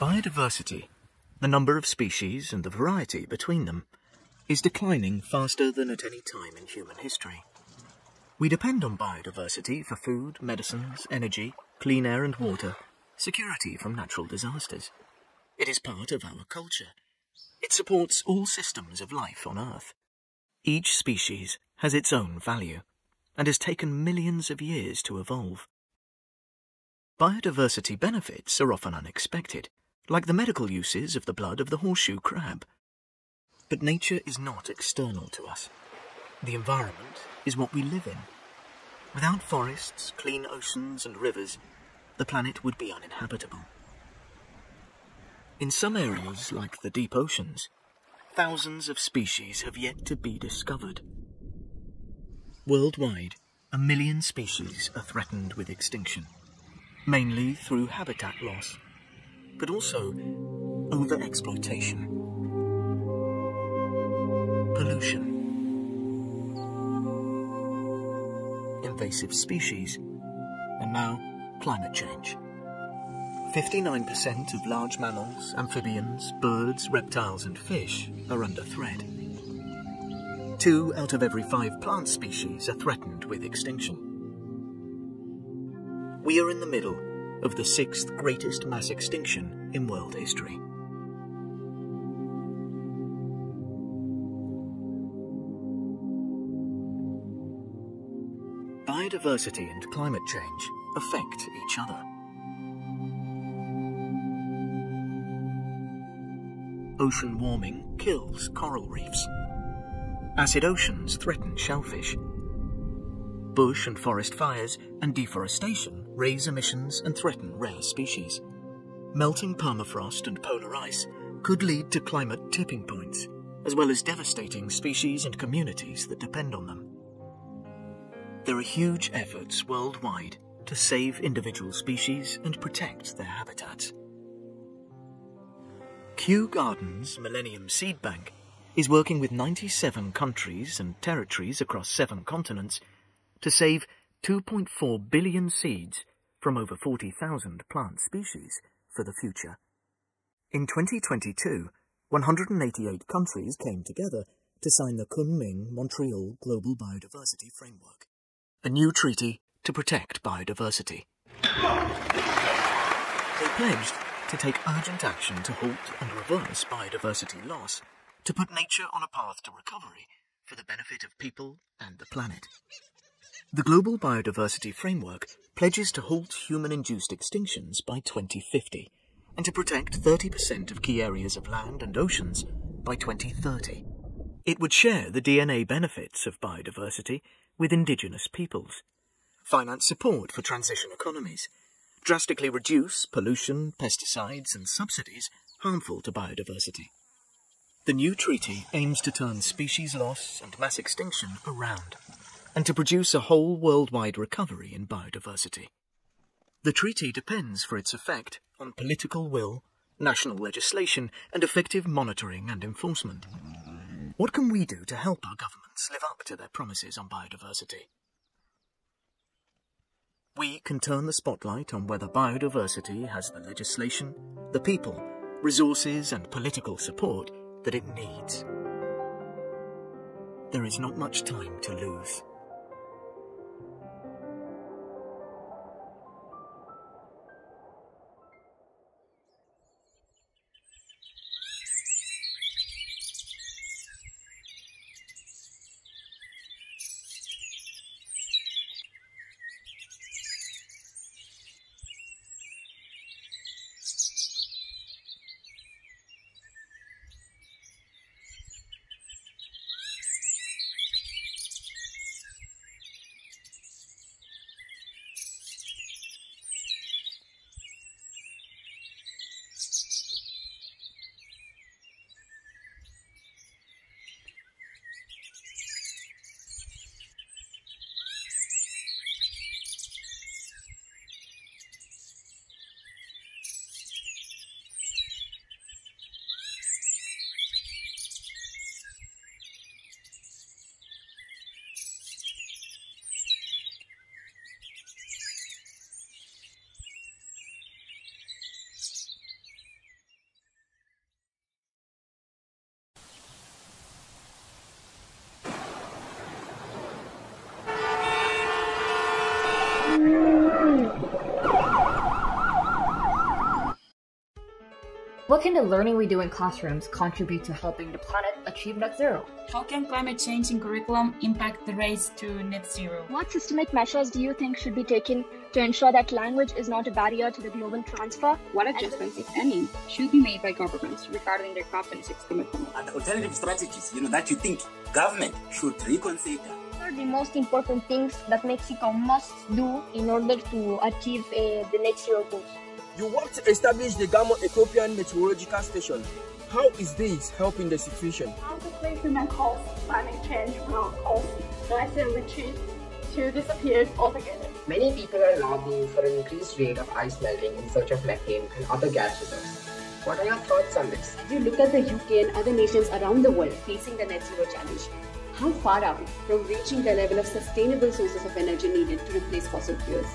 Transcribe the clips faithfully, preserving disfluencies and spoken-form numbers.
Biodiversity, the number of species and the variety between them, is declining faster than at any time in human history. We depend on biodiversity for food, medicines, energy, clean air and water, security from natural disasters. It is part of our culture. It supports all systems of life on Earth. Each species has its own value and has taken millions of years to evolve. Biodiversity benefits are often unexpected, like the medical uses of the blood of the horseshoe crab. But nature is not external to us. The environment is what we live in. Without forests, clean oceans and rivers, the planet would be uninhabitable. In some areas, like the deep oceans, thousands of species have yet to be discovered. Worldwide, a million species are threatened with extinction, mainly through habitat loss, but also over-exploitation, pollution, invasive species, and now climate change. fifty-nine percent of large mammals, amphibians, birds, reptiles and fish are under threat. Two out of every five plant species are threatened with extinction. We are in the middle of the sixth greatest mass extinction in world history. Biodiversity and climate change affect each other. Ocean warming kills coral reefs. Acid oceans threaten shellfish. Bush and forest fires and deforestation raise emissions and threaten rare species. Melting permafrost and polar ice could lead to climate tipping points, as well as devastating species and communities that depend on them. There are huge efforts worldwide to save individual species and protect their habitats. Kew Gardens Millennium Seed Bank is working with ninety-seven countries and territories across seven continents to save two point four billion seeds from over forty thousand plant species for the future. In twenty twenty-two, one hundred eighty-eight countries came together to sign the Kunming-Montreal Global Biodiversity Framework, a new treaty to protect biodiversity. They pledged to take urgent action to halt and reverse biodiversity loss, to put nature on a path to recovery for the benefit of people and the planet. The Global Biodiversity Framework pledges to halt human-induced extinctions by twenty fifty and to protect thirty percent of key areas of land and oceans by twenty thirty. It would share the D N A benefits of biodiversity with indigenous peoples, finance support for transition economies, drastically reduce pollution, pesticides and subsidies harmful to biodiversity. The new treaty aims to turn species loss and mass extinction around and to produce a whole worldwide recovery in biodiversity. The treaty depends for its effect on political will, national legislation and effective monitoring and enforcement. What can we do to help our governments live up to their promises on biodiversity? We can turn the spotlight on whether biodiversity has the legislation, the people, resources and political support that it needs. There is not much time to lose. What can the learning we do in classrooms contribute to helping the planet achieve net zero? How can climate change in curriculum impact the race to net zero? What systemic measures do you think should be taken to ensure that language is not a barrier to the global transfer? What adjustments, if any, should be made by governments regarding their COP twenty-six commitment? And alternative strategies, you know, that you think government should reconsider. What are the most important things that Mexico must do in order to achieve uh, the net zero goals? You want to establish the Gamo Ethiopian Meteorological Station. How is this helping the situation? How to face human cause climate change will cause net zero retreat to disappear altogether. Many people are lobbying for an increased rate of ice melting in search of methane and other gas reserves. What are your thoughts on this? If you look at the U K and other nations around the world facing the net zero challenge, how far are we from reaching the level of sustainable sources of energy needed to replace fossil fuels?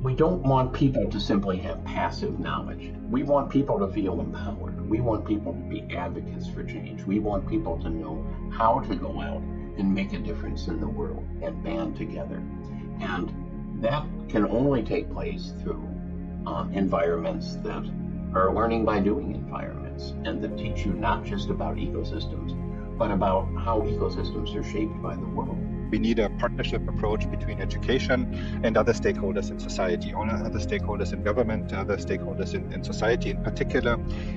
We don't want people to simply have passive knowledge. We want people to feel empowered. We want people to be advocates for change. We want people to know how to go out and make a difference in the world and band together. And that can only take place through uh, environments that are learning by doing environments, and that teach you not just about ecosystems, but about how ecosystems are shaped by the world. We need a partnership approach between education and other stakeholders in society, all other stakeholders in government, other stakeholders in, in society in particular,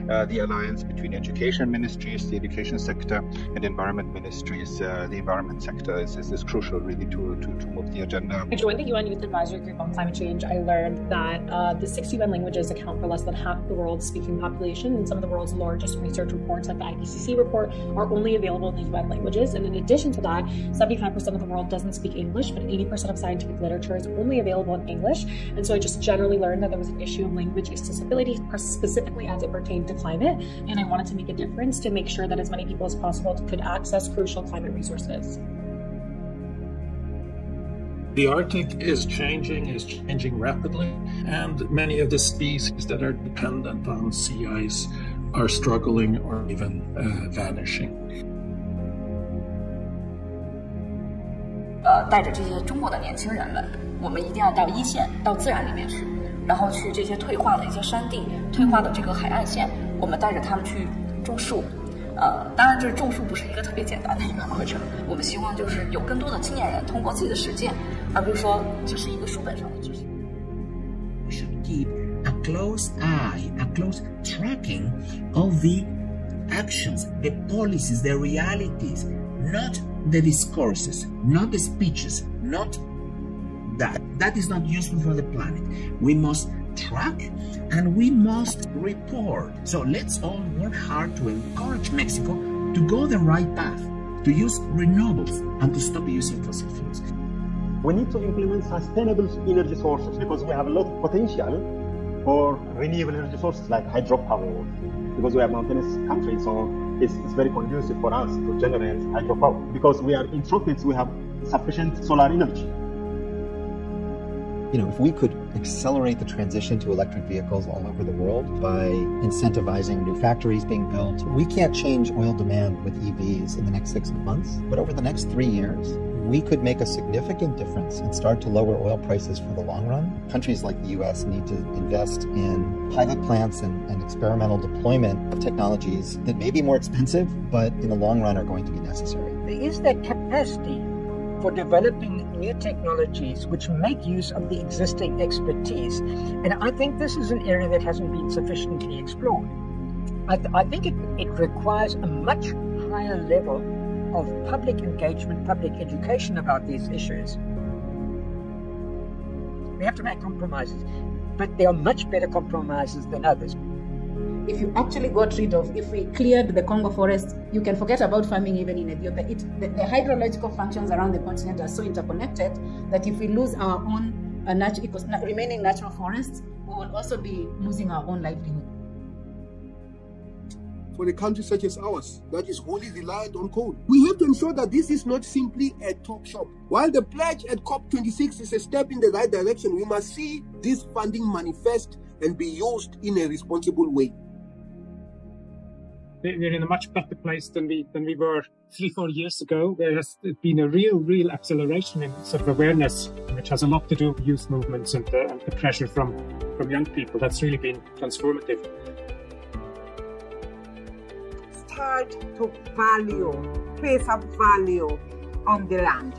uh, the alliance between education ministries, the education sector, and environment ministries. Uh, the environment sector is, is, is crucial really to, to, to move the agenda. I joined the U N Youth Advisory Group on Climate Change. I learned that uh, the six U N languages account for less than half the world's speaking population, and some of the world's largest research reports, like the I P C C report, are only available in the U N languages. And in addition to that, seventy-five percent of the world doesn't speak English, but eighty percent of scientific literature is only available in English. And so I just generally learned that there was an issue of language accessibility, specifically as it pertained to climate. And I wanted to make a difference to make sure that as many people as possible could access crucial climate resources. The Arctic is changing, is changing rapidly, and many of the species that are dependent on sea ice are struggling or even uh, vanishing. 呃，带着这些中国的年轻人们，我们一定要到一线，到自然里面去，然后去这些退化的一些山地、退化的这个海岸线，我们带着他们去种树。呃，当然，这种树不是一个特别简单的一个过程。我们希望就是有更多的青年人通过自己的实践，而不是说只是一个书本上的知识。We should keep a close eye, a close tracking of the actions, the policies, the realities, not the discourses, not the speeches, not that. That is not useful for the planet. We must track and we must report. So let's all work hard to encourage Mexico to go the right path, to use renewables and to stop using fossil fuels. We need to implement sustainable energy sources because we have a lot of potential for renewable energy sources like hydropower, because we are a mountainous country, so It's, it's very conducive for us to generate hydropower. Because we are in tropics, we have sufficient solar energy. You know, if we could accelerate the transition to electric vehicles all over the world by incentivizing new factories being built, we can't change oil demand with E Vs in the next six months, but over the next three years, we could make a significant difference and start to lower oil prices for the long run. Countries like the U S need to invest in pilot plants and, and experimental deployment of technologies that may be more expensive, but in the long run are going to be necessary. There is that capacity for developing new technologies which make use of the existing expertise. And I think this is an area that hasn't been sufficiently explored. I, th I think it, it requires a much higher level of public engagement, public education about these issues. We have to make compromises, but they are much better compromises than others. If you actually got rid of, if we cleared the Congo forest, you can forget about farming even in Ethiopia. It, the, the hydrological functions around the continent are so interconnected that if we lose our own uh, natu eco remaining natural forests, we will also be losing our own livelihood. for a country such as ours that is wholly reliant on coal. We have to ensure that this is not simply a talk shop. While the pledge at COP twenty-six is a step in the right direction, we must see this funding manifest and be used in a responsible way. We're in a much better place than we than we were three, four years ago. There has been a real, real acceleration in sort of awareness, which has a lot to do with youth movements and the, and the pressure from, from young people. That's really been transformative. Start to value, place a value on the land.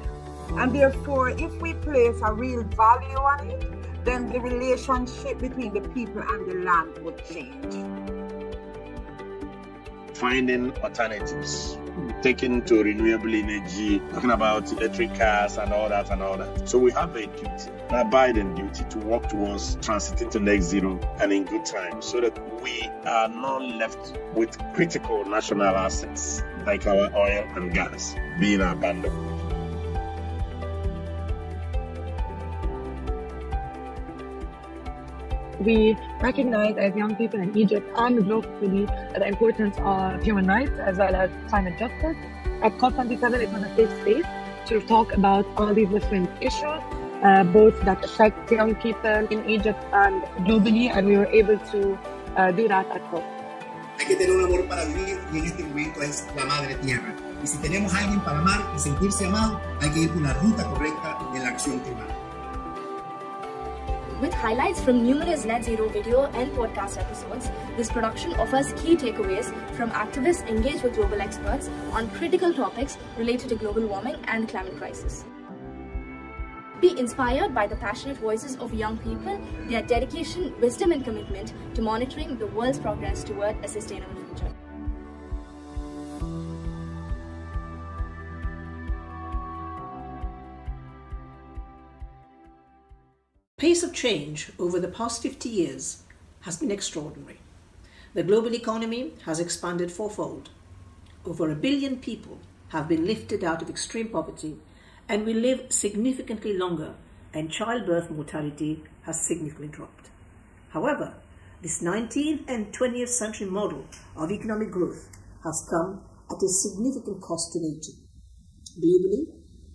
And therefore, if we place a real value on it, then the relationship between the people and the land would change. Finding alternatives, taking to renewable energy, talking about electric cars and all that and all that. So we have a duty, an abiding duty to work towards transiting to net zero and in good time so that we are not left with critical national assets like our oil and gas being abandoned. We recognize as young people in Egypt and globally the importance of human rights as well as climate justice. At COP twenty-seven, it was a safe space to talk about all these different issues, uh, both that affect young people in Egypt and globally, and we were able to uh, do that at COP. Hay que tener un amor para vivir, y en este momento es la madre tierra. Y si tenemos a alguien para amar y sentirse amado, hay que ir por la ruta correcta de la acción climática. With highlights from numerous net zero video and podcast episodes, this production offers key takeaways from activists engaged with global experts on critical topics related to global warming and climate crisis. Be inspired by the passionate voices of young people, their dedication, wisdom and commitment to monitoring the world's progress toward a sustainable future. The pace of change over the past fifty years has been extraordinary. The global economy has expanded fourfold. Over a billion people have been lifted out of extreme poverty, and we live significantly longer, and childbirth mortality has significantly dropped. However, this nineteenth and twentieth century model of economic growth has come at a significant cost to nature. Globally,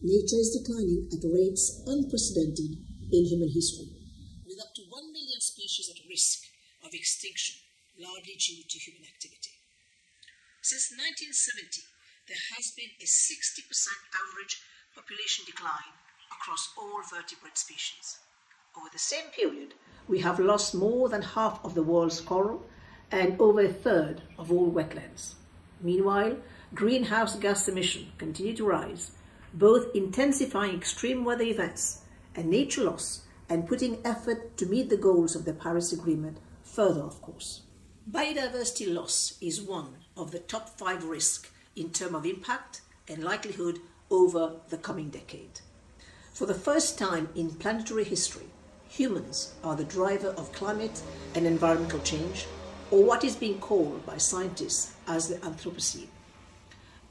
nature is declining at rates unprecedented in human history, with up to one million species at risk of extinction, largely due to human activity. Since nineteen seventy, there has been a sixty percent average population decline across all vertebrate species. Over the same period, we have lost more than half of the world's coral and over a third of all wetlands. Meanwhile, greenhouse gas emissions continue to rise, both intensifying extreme weather events and nature loss, and putting effort to meet the goals of the Paris Agreement further, of course. Biodiversity loss is one of the top five risks in terms of impact and likelihood over the coming decade. For the first time in planetary history, humans are the driver of climate and environmental change, or what is being called by scientists as the Anthropocene.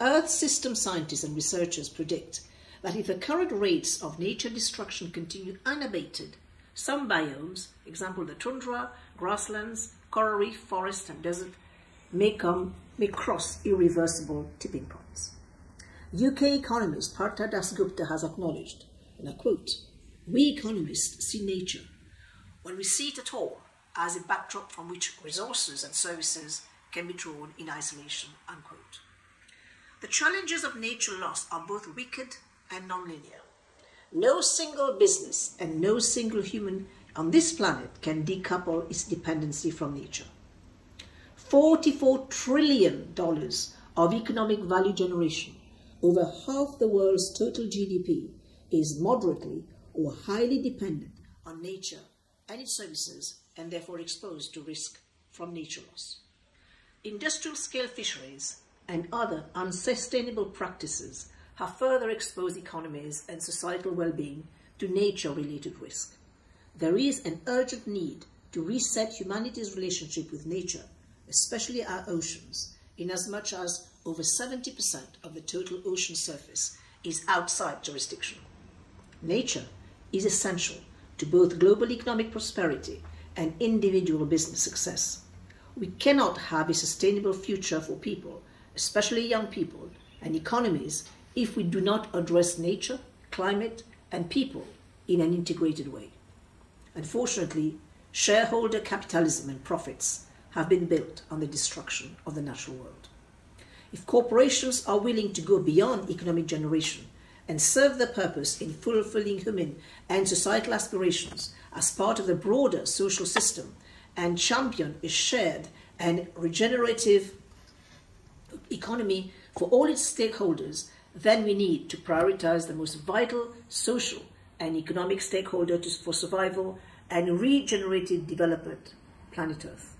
Earth system scientists and researchers predict that if the current rates of nature destruction continue unabated, some biomes, example the tundra, grasslands, coral reef, forest and desert, may, come, may cross irreversible tipping points. U K economist Partha Dasgupta has acknowledged, and I quote, "We economists see nature, when we see it at all, as a backdrop from which resources and services can be drawn in isolation," unquote. The challenges of nature loss are both wicked and non-linear. No single business and no single human on this planet can decouple its dependency from nature. forty-four trillion dollars of economic value generation, over half the world's total G D P, is moderately or highly dependent on nature and its services, and therefore exposed to risk from nature loss. Industrial-scale fisheries and other unsustainable practices have further exposed economies and societal well-being to nature-related risk. There is an urgent need to reset humanity's relationship with nature, especially our oceans, inasmuch as over seventy percent of the total ocean surface is outside jurisdiction. Nature is essential to both global economic prosperity and individual business success. we cannot have a sustainable future for people, especially young people, and economies if we do not address nature, climate, and people in an integrated way. Unfortunately, shareholder capitalism and profits have been built on the destruction of the natural world. If corporations are willing to go beyond economic generation and serve their purpose in fulfilling human and societal aspirations as part of the broader social system and champion a shared and regenerative economy for all its stakeholders, then we need to prioritize the most vital social and economic stakeholder to, for survival and regenerative development, planet Earth.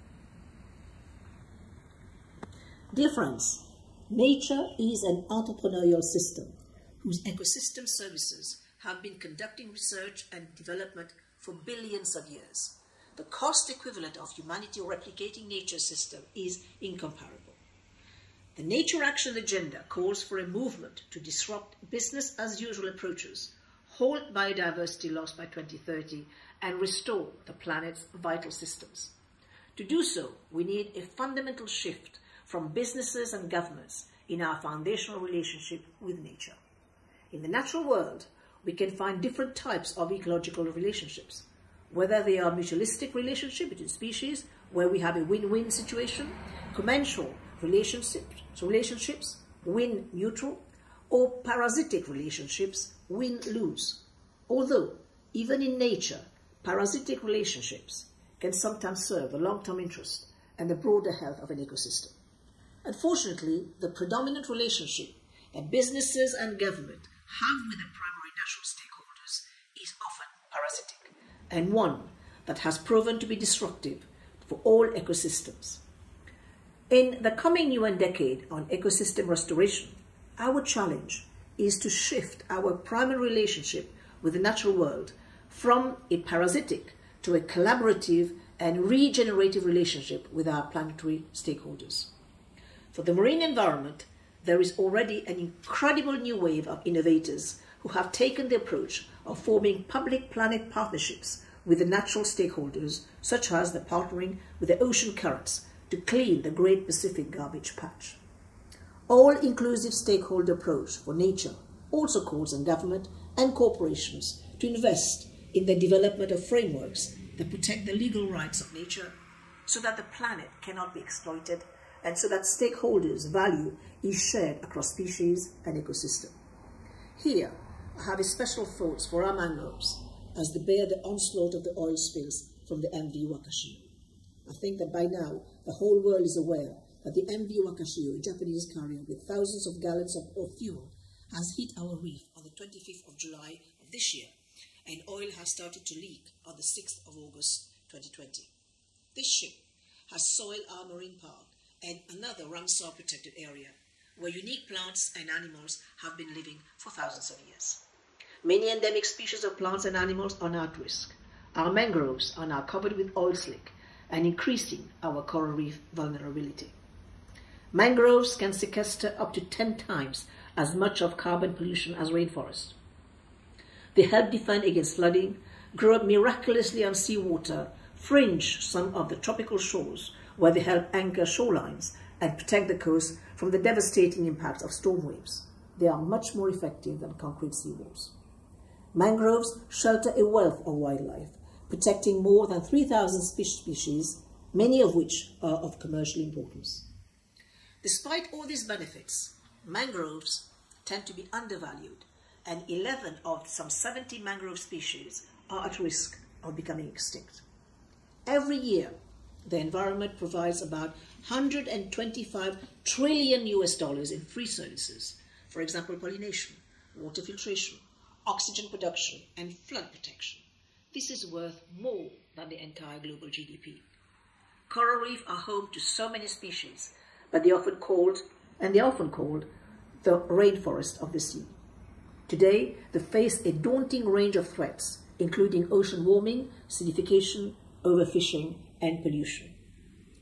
Dear friends, nature is an entrepreneurial system whose ecosystem services have been conducting research and development for billions of years. The cost equivalent of humanity replicating nature's system is incomparable. The Nature Action Agenda calls for a movement to disrupt business-as-usual approaches, halt biodiversity loss by twenty thirty, and restore the planet's vital systems. To do so, we need a fundamental shift from businesses and governments in our foundational relationship with nature. In the natural world, we can find different types of ecological relationships, whether they are mutualistic relationships between species, where we have a win-win situation, commensal relationships, relationships win-neutral, or parasitic relationships, win-lose. Although, even in nature, parasitic relationships can sometimes serve the long-term interest and the broader health of an ecosystem. Unfortunately, the predominant relationship that businesses and government have with their primary natural stakeholders is often parasitic, and one that has proven to be destructive for all ecosystems. In the coming U N decade on ecosystem restoration, our challenge is to shift our primary relationship with the natural world from a parasitic to a collaborative and regenerative relationship with our planetary stakeholders. For the marine environment, there is already an incredible new wave of innovators who have taken the approach of forming public-planet partnerships with the natural stakeholders, such as the partnering with the ocean currents to clean the Great Pacific Garbage Patch. All-inclusive stakeholder approach for nature also calls on government and corporations to invest in the development of frameworks that protect the legal rights of nature so that the planet cannot be exploited and so that stakeholders' value is shared across species and ecosystem. Here, I have a special thoughts for our mangroves as they bear the onslaught of the oil spills from the M V Wakashio. I think that by now, the whole world is aware that the M V Wakashio, a Japanese carrier with thousands of gallons of, of fuel, has hit our reef on the twenty-fifth of July of this year, and oil has started to leak on the sixth of August twenty twenty. This ship has soiled our marine park and another Ramsar protected area, where unique plants and animals have been living for thousands of years. Many endemic species of plants and animals are now at risk. Our mangroves are now covered with oil slick and increasing our coral reef vulnerability. Mangroves can sequester up to ten times as much of carbon pollution as rainforests. They help defend against flooding, grow up miraculously on seawater, fringe some of the tropical shores where they help anchor shorelines and protect the coast from the devastating impacts of storm waves. They are much more effective than concrete seawalls. Mangroves shelter a wealth of wildlife, protecting more than three thousand species, many of which are of commercial importance. Despite all these benefits, mangroves tend to be undervalued, and eleven of some seventy mangrove species are at risk of becoming extinct. Every year, the environment provides about one hundred twenty-five trillion U S dollars in free services, for example, pollination, water filtration, oxygen production, and flood protection. This is worth more than the entire global G D P. Coral reefs are home to so many species, but they are often called, and they are often called, the rainforest of the sea. Today, they face a daunting range of threats, including ocean warming, acidification, overfishing, and pollution.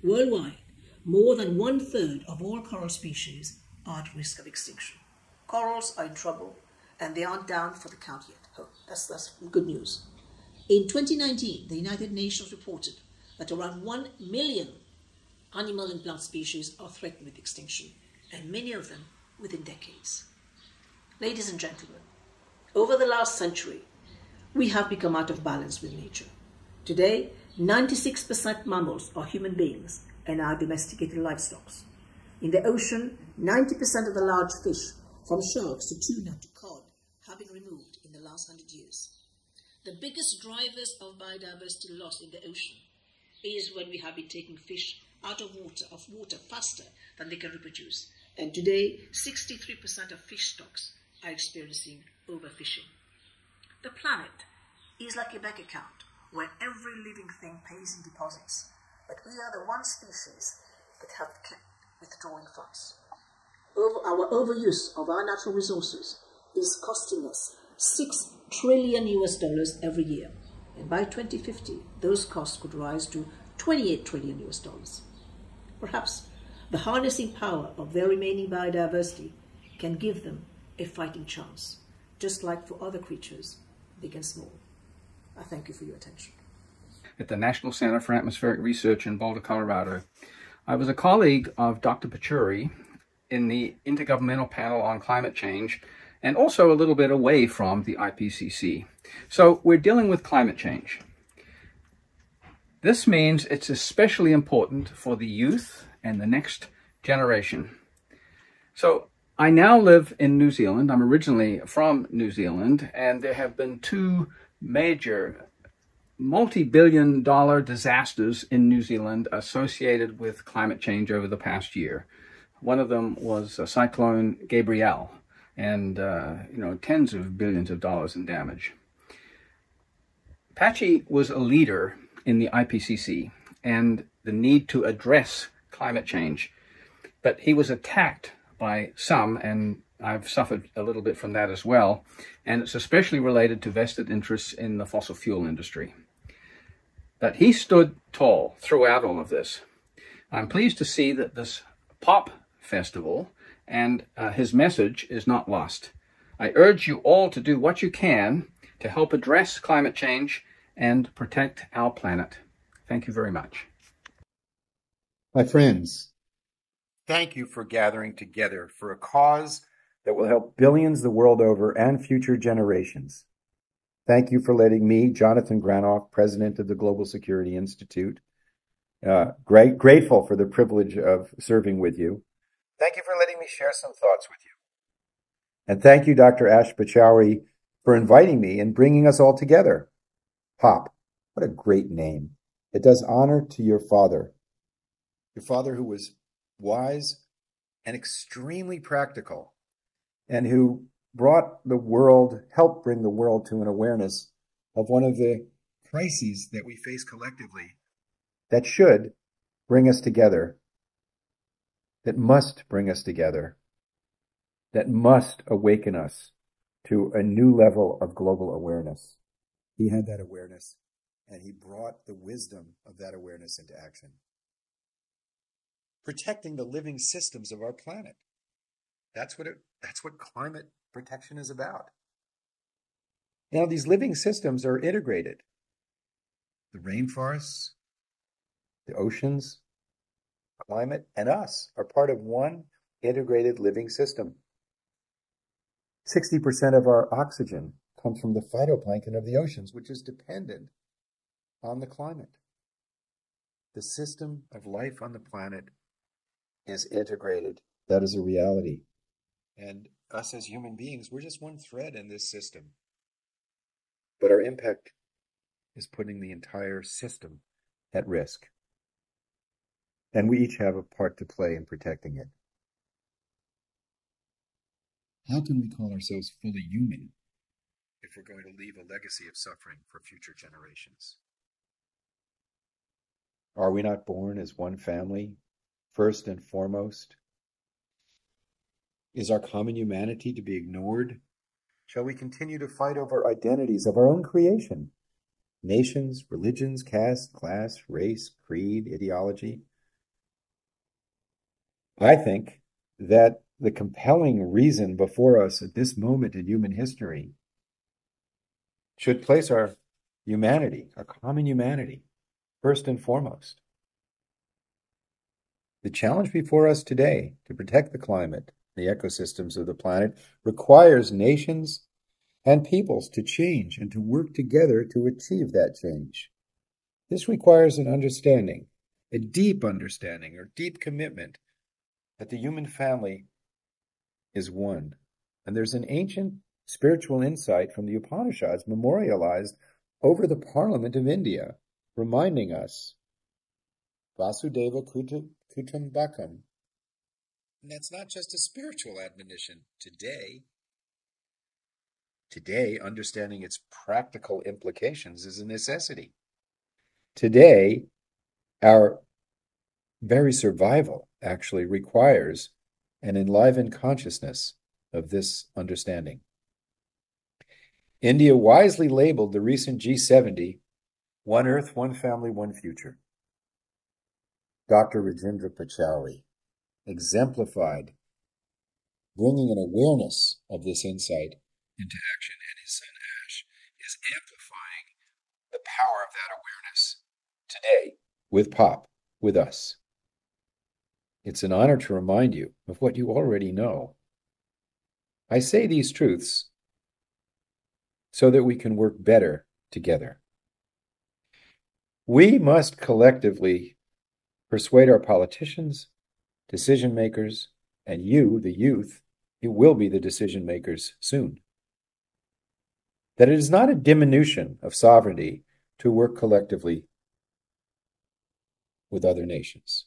Worldwide, more than one-third of all coral species are at risk of extinction. Corals are in trouble, and they aren't down for the count yet. Oh, that's, that's good news. In twenty nineteen, the United Nations reported that around one million animal and plant species are threatened with extinction, and many of them within decades. Ladies and gentlemen, over the last century, we have become out of balance with nature. Today, ninety-six percent mammals are human beings and are domesticated livestock. In the ocean, ninety percent of the large fish, from sharks to tuna to cod, have been removed in the last one hundred years. The biggest drivers of biodiversity loss in the ocean is when we have been taking fish out of water, of water faster than they can reproduce. And today, sixty-three percent of fish stocks are experiencing overfishing. The planet is like a bank account where every living thing pays in deposits, but we are the one species that have kept withdrawing funds. Over our overuse of our natural resources is costing us six trillion U S dollars every year, and by twenty fifty, those costs could rise to twenty-eight trillion U S dollars. Perhaps the harnessing power of their remaining biodiversity can give them a fighting chance, just like for other creatures, big and small. I thank you for your attention. At the National Center for Atmospheric Research in Boulder, Colorado, I was a colleague of Doctor Pachauri in the Intergovernmental Panel on Climate Change, and also a little bit away from the I P C C. So we're dealing with climate change. This means it's especially important for the youth and the next generation. So I now live in New Zealand. I'm originally from New Zealand, and there have been two major multi-billion dollar disasters in New Zealand associated with climate change over the past year. One of them was a Cyclone Gabrielle, and uh, you know, tens of billions of dollars in damage. Pachi was a leader in the I P C C and the need to address climate change, but he was attacked by some, and I've suffered a little bit from that as well, and it's especially related to vested interests in the fossil fuel industry. But he stood tall throughout all of this. I'm pleased to see that this pop festival and uh, his message is not lost. I urge you all to do what you can to help address climate change and protect our planet. Thank you very much. My friends, thank you for gathering together for a cause that will help billions the world over and future generations. Thank you for letting me, Jonathan Granoff, President of the Global Security Institute, uh, great, grateful for the privilege of serving with you. Thank you for letting me share some thoughts with you. And thank you, Doctor Ash Pachauri, for inviting me and bringing us all together. Pop, what a great name. It does honor to your father. Your father who was wise and extremely practical, and who brought the world, helped bring the world to an awareness of one of the crises that we face collectively that should bring us together. That must bring us together, that must awaken us to a new level of global awareness. He had that awareness, and he brought the wisdom of that awareness into action. Protecting the living systems of our planet. That's what, it, that's what climate protection is about. Now, these living systems are integrated. The rainforests, the oceans, climate, and us are part of one integrated living system. sixty percent of our oxygen comes from the phytoplankton of the oceans, which is dependent on the climate. The system of life on the planet is integrated. That is a reality. And us as human beings, we're just one thread in this system. But our impact is putting the entire system at risk. And we each have a part to play in protecting it. How can we call ourselves fully human if we're going to leave a legacy of suffering for future generations? Are we not born as one family, first and foremost? Is our common humanity to be ignored? Shall we continue to fight over identities of our own creation? Nations, religions, caste, class, race, creed, ideology? I think that the compelling reason before us at this moment in human history should place our humanity, our common humanity, first and foremost. The challenge before us today to protect the climate, the ecosystems of the planet, requires nations and peoples to change and to work together to achieve that change. This requires an understanding, a deep understanding or deep commitment that the human family is one. And there's an ancient spiritual insight from the Upanishads memorialized over the Parliament of India, reminding us, Vasudeva Kutumbakam. And that's not just a spiritual admonition. Today, today, understanding its practical implications is a necessity. Today, our very survival actually requires an enlivened consciousness of this understanding. India wisely labeled the recent G seventy, One Earth, One Family, One Future. Doctor Rajendra Pachauri exemplified bringing an awareness of this insight into action, and his son Ash is amplifying the power of that awareness today with POP, with us. It's an honor to remind you of what you already know. I say these truths so that we can work better together. We must collectively persuade our politicians, decision makers, and you, the youth, you will be the decision makers soon, that it is not a diminution of sovereignty to work collectively with other nations.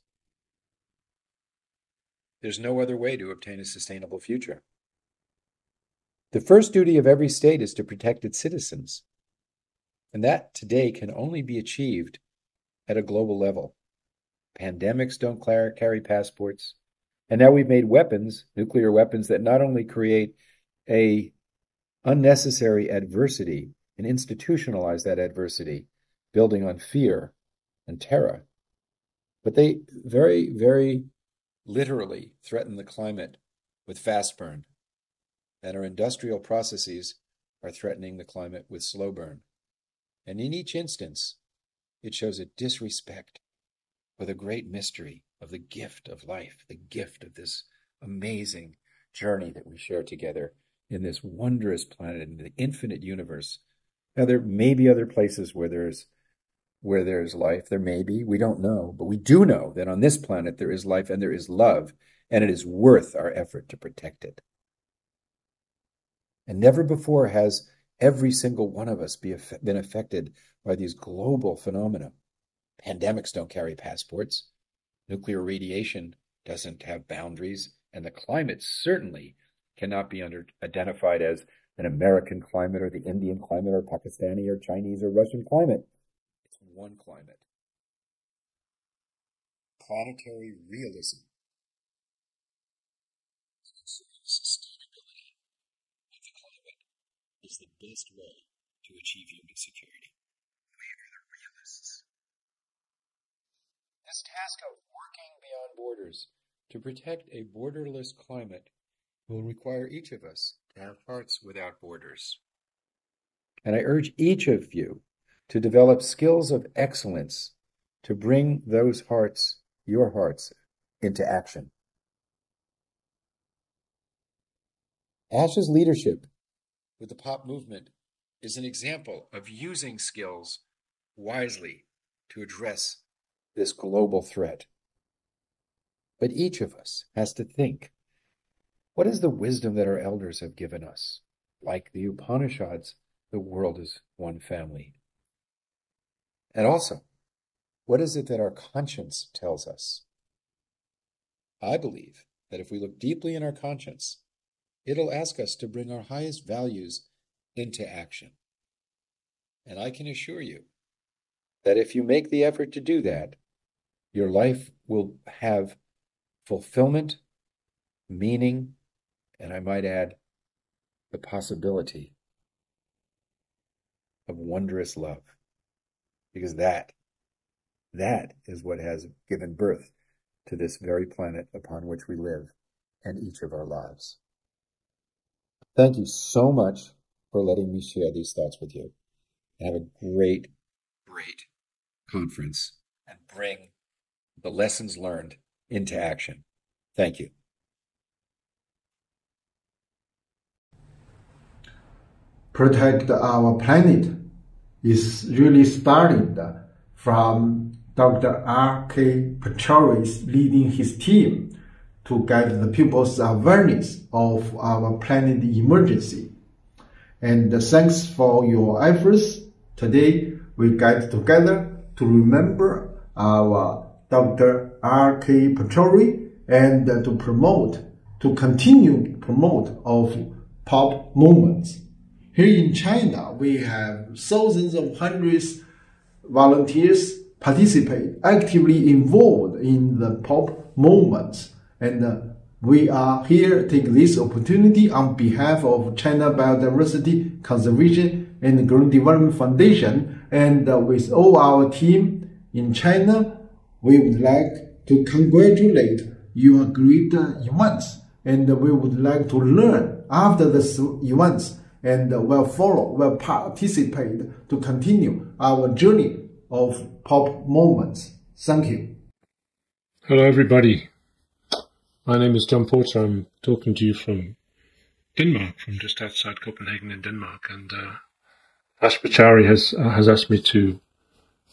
There's no other way to obtain a sustainable future. The first duty of every state is to protect its citizens, and that today can only be achieved at a global level. Pandemics don't carry passports, and now we've made weapons, nuclear weapons, that not only create a unnecessary adversity and institutionalize that adversity, building on fear and terror, but they very, very literally threaten the climate with fast burn, and our industrial processes are threatening the climate with slow burn. And in each instance, it shows a disrespect for the great mystery of the gift of life, the gift of this amazing journey that we share together in this wondrous planet, in the infinite universe. Now, there may be other places where there's where there's life. There may be. We don't know. But we do know that on this planet there is life and there is love, and it is worth our effort to protect it. And never before has every single one of us be, been affected by these global phenomena. Pandemics don't carry passports. Nuclear radiation doesn't have boundaries. And the climate certainly cannot be under, identified as an American climate or the Indian climate or Pakistani or Chinese or Russian climate. It's one climate. Planetary realism. Sustainability of the climate is the best way to achieve human security. We are the realists. This task of working beyond borders to protect a borderless climate will require each of us to have hearts without borders. And I urge each of you to develop skills of excellence to bring those hearts, your hearts, into action. Ash's leadership with the POP movement is an example of using skills wisely to address this global threat. But each of us has to think, what is the wisdom that our elders have given us? Like the Upanishads, the world is one family. And also, what is it that our conscience tells us? I believe that if we look deeply in our conscience, it'll ask us to bring our highest values into action. And I can assure you that if you make the effort to do that, your life will have fulfillment, meaning, and I might add, the possibility of wondrous love. Because that, that is what has given birth to this very planet upon which we live and each of our lives. Thank you so much for letting me share these thoughts with you. Have a great, great conference and bring the lessons learned into action. Thank you. Protect our planet is really started from Doctor R K Pachauri's leading his team to get the people's awareness of our planet emergency. And thanks for your efforts. Today, we get together to remember our Doctor R K Pachauri and to promote, to continue to promote of pop movements. Here in China, we have thousands of hundreds volunteers participate, actively involved in the pop movements. And uh, we are here to take this opportunity on behalf of China Biodiversity Conservation and Green Development Foundation, and uh, with all our team in China, we would like to congratulate your great uh, events, and uh, we would like to learn after the events, and uh, will follow, will participate to continue our journey of pop movements. Thank you. Hello, everybody. My name is John Porter. I'm talking to you from Denmark, from just outside Copenhagen in Denmark. And uh, Ash Pachauri has, uh, has asked me to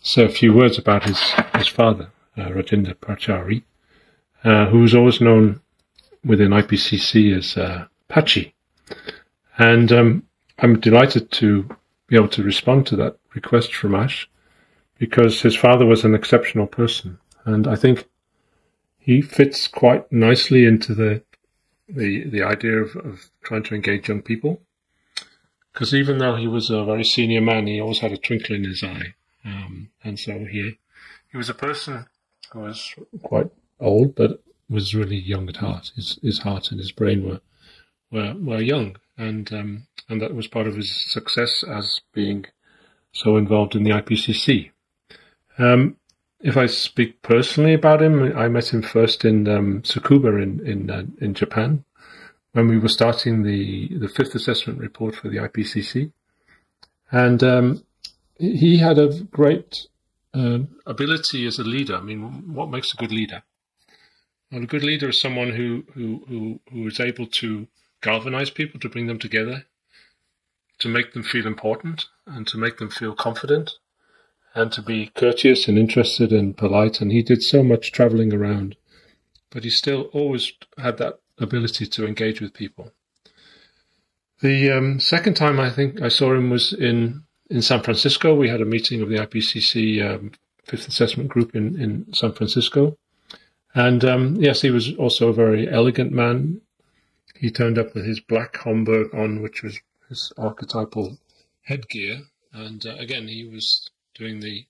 say a few words about his, his father, uh, Rajendra Pachauri, uh, who was always known within I P C C as uh, Pachi. And um, I'm delighted to be able to respond to that request from Ash, because his father was an exceptional person. And I think he fits quite nicely into the the, the idea of, of trying to engage young people, because even though he was a very senior man, he always had a twinkle in his eye. Um, and so he, he was a person who was quite old, but was really young at heart. His, his heart and his brain were were, were young, and, um, and that was part of his success as being so involved in the I P C C. Um, If I speak personally about him, I met him first in um, Tsukuba in in, uh, in Japan, when we were starting the the fifth assessment report for the I P C C, and um, he had a great uh, ability as a leader. I mean, what makes a good leader? Well, a good leader is someone who who who, who is able to galvanize people, to bring them together, to make them feel important, and to make them feel confident, and to be courteous and interested and polite. And he did so much traveling around, but he still always had that ability to engage with people. The um, second time I think I saw him was in, in San Francisco. We had a meeting of the I P C C um, Fifth Assessment Group in, in San Francisco. And um, yes, he was also a very elegant man. He turned up with his black Homburg on, which was his archetypal headgear. And uh, again, he was doing the,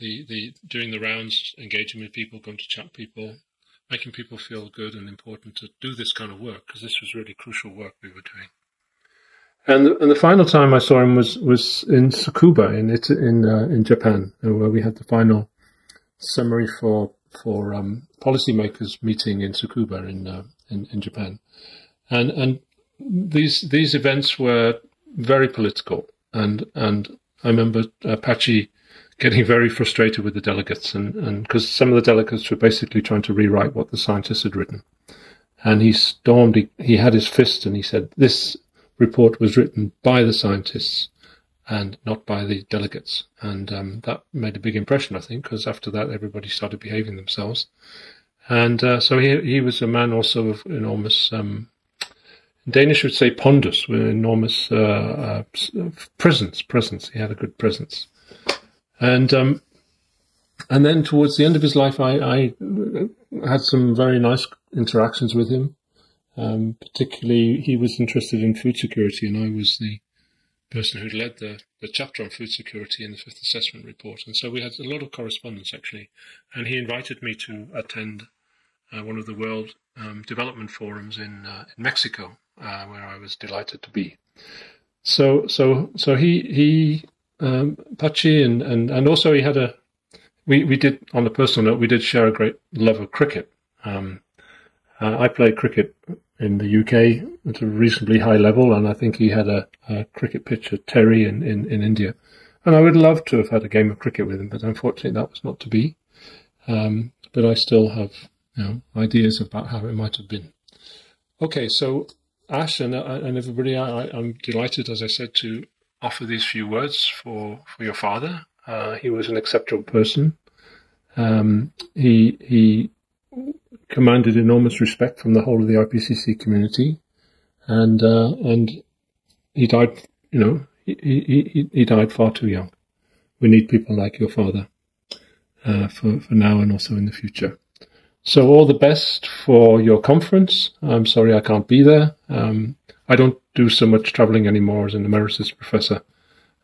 the, the, during the rounds, engaging with people, going to chat people, making people feel good and important to do this kind of work, because this was really crucial work we were doing. And the, and the final time I saw him was, was in Tsukuba in it, in, uh, in Japan, where we had the final summary for, for, um, policymakers meeting in Tsukuba in, uh, in, in Japan. And, and these, these events were very political, and, and, I remember uh, Pachi getting very frustrated with the delegates, and and because some of the delegates were basically trying to rewrite what the scientists had written. And he stormed, he, he had his fist, and he said, this report was written by the scientists and not by the delegates. And um, that made a big impression, I think, because after that, everybody started behaving themselves. And uh, so he, he was a man also of enormous, um, Danish would say pondus, with enormous uh, uh, presence. Presence. He had a good presence, and um, and then towards the end of his life, I, I had some very nice interactions with him. Um, particularly, he was interested in food security, and I was the person who led the, the chapter on food security in the fifth assessment report. And so we had a lot of correspondence actually, and he invited me to attend uh, one of the World um, Development Forums in, uh, in Mexico. Uh, where I was delighted to be. So, so, so he, he, um, Pachi, and, and, and also he had a, we, we did, on a personal note, we did share a great love of cricket. Um, uh, I play cricket in the U K at a reasonably high level, and I think he had a, a cricket pitch at Terry in, in, in India. And I would love to have had a game of cricket with him, but unfortunately that was not to be. Um, but I still have you know, ideas about how it might have been. Okay, so Ash and, and everybody, I, I'm delighted, as I said, to offer these few words for, for your father. Uh, he was an exceptional person. Um, he, he commanded enormous respect from the whole of the I P C C community, and uh, and he died, you know, he, he, he died far too young. We need people like your father uh, for, for now and also in the future. So all the best for your conference. I'm sorry I can't be there. Um, I don't do so much traveling anymore as an emeritus professor.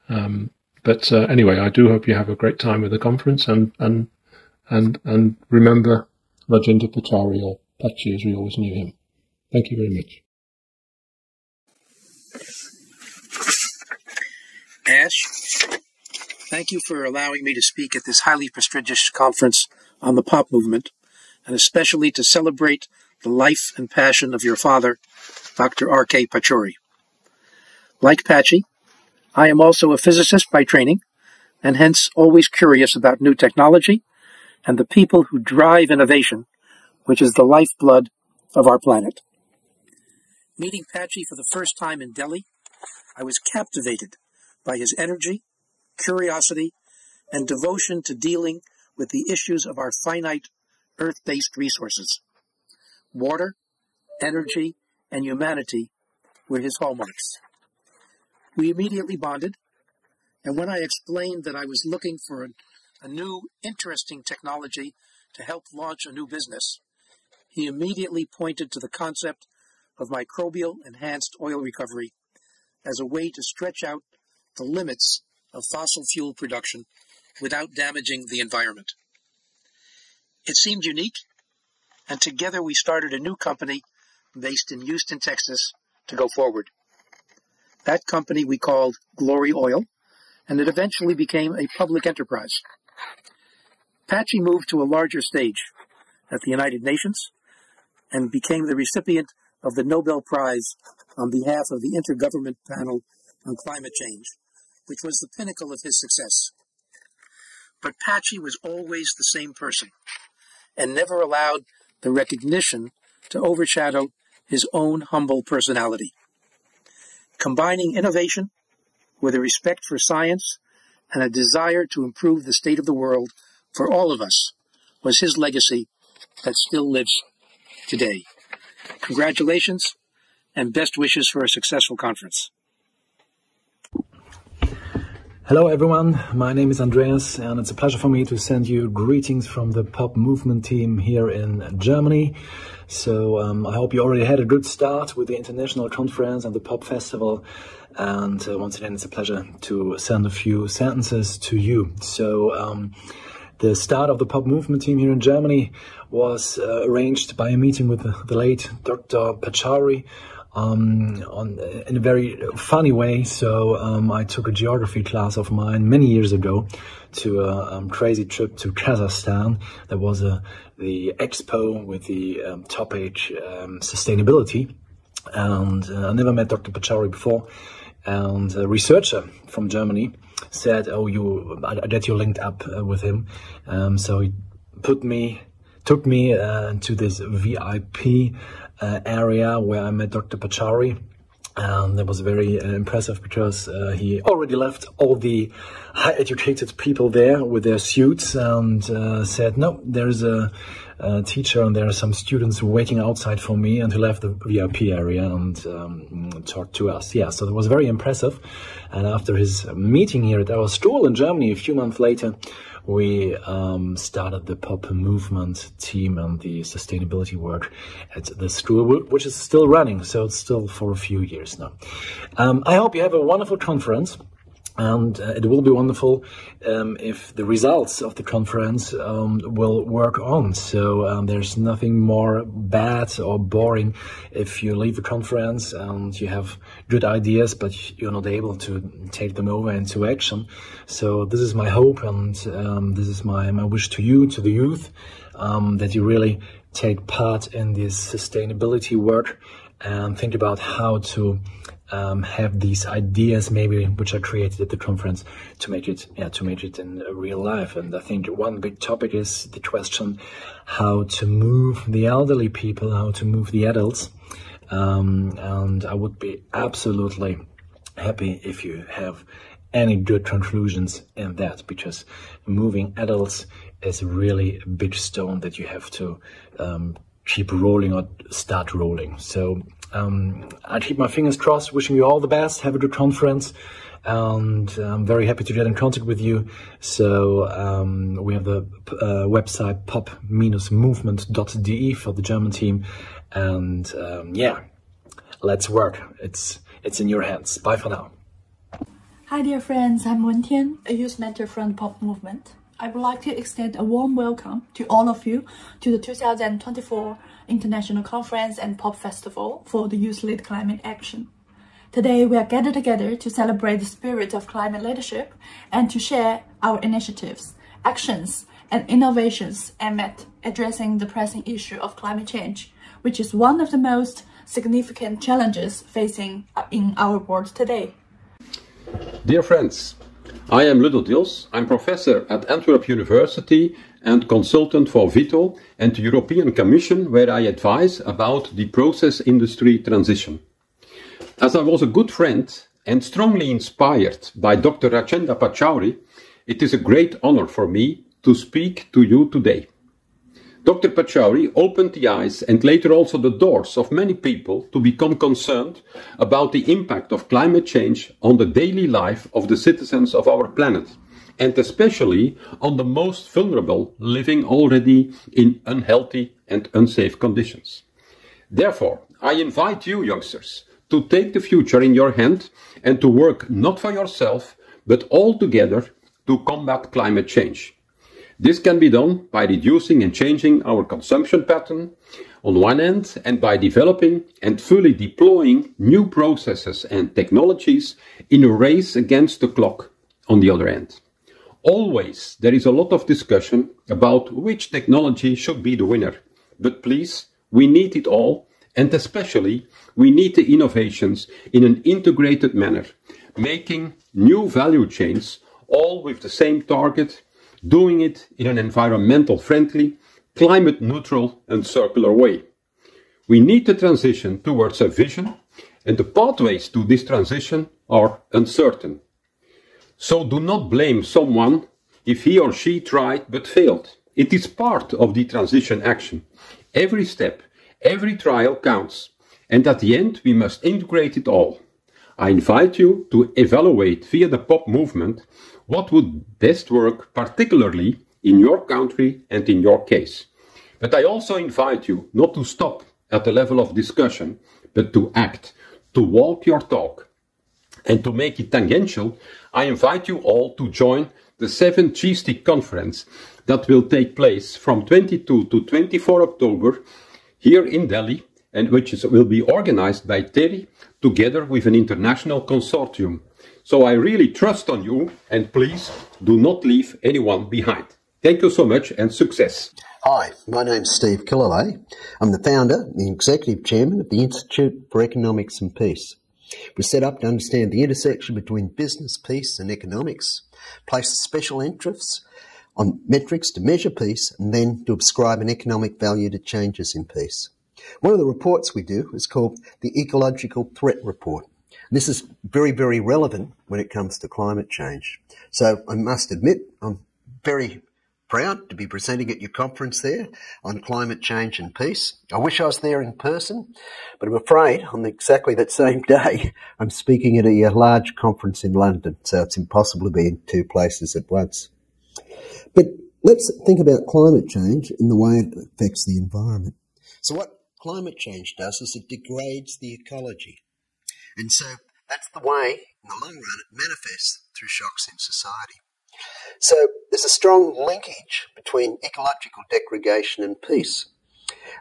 Um, but uh, anyway, I do hope you have a great time with the conference, and and and, and remember Rajendra Pachauri, or Pachi as we always knew him. Thank you very much. Ash, thank you for allowing me to speak at this highly prestigious conference on the pop movement, and especially to celebrate the life and passion of your father, Doctor R K Pachauri. Like Pachi, I am also a physicist by training, and hence always curious about new technology and the people who drive innovation, which is the lifeblood of our planet. Meeting Pachi for the first time in Delhi, I was captivated by his energy, curiosity, and devotion to dealing with the issues of our finite Earth-based resources. Water, energy, and humanity were his hallmarks. We immediately bonded, and when I explained that I was looking for a, a new, interesting technology to help launch a new business, he immediately pointed to the concept of microbial enhanced oil recovery as a way to stretch out the limits of fossil fuel production without damaging the environment. It seemed unique, and together we started a new company based in Houston, Texas, to go forward. That company we called Glory Oil, and it eventually became a public enterprise. Pachi moved to a larger stage at the United Nations and became the recipient of the Nobel Prize on behalf of the Intergovernmental Panel on Climate Change, which was the pinnacle of his success. But Pachi was always the same person, and never allowed the recognition to overshadow his own humble personality. Combining innovation with a respect for science and a desire to improve the state of the world for all of us was his legacy that still lives today. Congratulations, and best wishes for a successful conference. Hello everyone, my name is Andreas, and it's a pleasure for me to send you greetings from the Pop Movement team here in Germany. So um, I hope you already had a good start with the international conference and the Pop Festival. And uh, once again, it's a pleasure to send a few sentences to you. So um, the start of the Pop Movement team here in Germany was uh, arranged by a meeting with the, the late Doctor Pachauri. Um, on, in a very funny way. So um, I took a geography class of mine many years ago to a um, crazy trip to Kazakhstan. There was a, the expo with the um, topic um, sustainability. And uh, I never met Doctor Pachauri before. And a researcher from Germany said, oh, you, I, I get you linked up uh, with him. Um, so he put me, took me uh, to this V I P Uh, area where I met Doctor Pachauri, and that was very uh, impressive because uh, he already left all the high educated people there with their suits and uh, said, no, there's a, a teacher and there are some students waiting outside for me, and he left the V I P area and um, talked to us. Yeah, so that was very impressive. And after his meeting here at our school in Germany a few months later, we um, started the Pop Movement team and the sustainability work at the school, which is still running, so it's still for a few years now. Um, I hope you have a wonderful conference, and uh, it will be wonderful um, if the results of the conference um, will work on. So um, there's nothing more bad or boring if you leave a conference and you have good ideas, but you're not able to take them over into action. So this is my hope, and um, this is my, my wish to you, to the youth, um, that you really take part in this sustainability work and think about how to um, have these ideas maybe which are created at the conference to make it, yeah, to make it in real life. And I think one big topic is the question how to move the elderly people, how to move the adults. Um, and I would be absolutely happy if you have any good conclusions in that, because moving adults is really a big stone that you have to um, keep rolling or start rolling. So um, I keep my fingers crossed, wishing you all the best, have a good conference, and I'm very happy to get in contact with you. So um, we have the uh, website pop movement dot d e for the German team, and um, yeah, let's work. It's, it's in your hands. Bye for now. Hi dear friends, I'm Wen Tian, a youth mentor from Pop Movement. I would like to extend a warm welcome to all of you to the two thousand twenty-four International Conference and Pop Festival for the Youth-Led Climate Action. Today we are gathered together to celebrate the spirit of climate leadership and to share our initiatives, actions and innovations aimed at addressing the pressing issue of climate change, which is one of the most significant challenges facing in our world today. Dear friends, I am Ludo Dils. I'm professor at Antwerp University and consultant for WeDo and the European Commission, where I advise about the process industry transition. As I was a good friend and strongly inspired by Doctor Rajendra Pachauri, it is a great honor for me to speak to you today. Doctor Pachauri opened the eyes and later also the doors of many people to become concerned about the impact of climate change on the daily life of the citizens of our planet, and especially on the most vulnerable living already in unhealthy and unsafe conditions. Therefore, I invite you youngsters to take the future in your hand and to work not for yourself, but all together to combat climate change. This can be done by reducing and changing our consumption pattern on one hand, and by developing and fully deploying new processes and technologies in a race against the clock on the other hand. Always there is a lot of discussion about which technology should be the winner, but please, we need it all, and especially we need the innovations in an integrated manner, making new value chains all with the same target, doing it in an environmental friendly, climate neutral and circular way. We need to transition towards a vision, and the pathways to this transition are uncertain. So do not blame someone if he or she tried but failed. It is part of the transition action. Every step, every trial counts, and at the end we must integrate it all. I invite you to evaluate via the Pop Movement what would best work, particularly in your country and in your case. But I also invite you not to stop at the level of discussion, but to act, to walk your talk. And to make it tangential, I invite you all to join the seventh G S T conference that will take place from twenty-two to twenty-four October here in Delhi, and which is, will be organized by Terry together with an international consortium. So I really trust on you, and please do not leave anyone behind. Thank you so much and success. Hi, my name's Steve Killalay. I'm the founder and executive chairman of the Institute for Economics and Peace. We're set up to understand the intersection between business, peace and economics, place special interests on metrics to measure peace, and then to ascribe an economic value to changes in peace. One of the reports we do is called the Ecological Threat Report. This is very, very relevant when it comes to climate change. So I must admit, I'm very proud to be presenting at your conference there on climate change and peace. I wish I was there in person, but I'm afraid on exactly that same day, I'm speaking at a large conference in London, so it's impossible to be in two places at once. But let's think about climate change in the way it affects the environment. So what climate change does is it degrades the ecology. And so that's the way, in the long run, it manifests through shocks in society. So there's a strong linkage between ecological degradation and peace,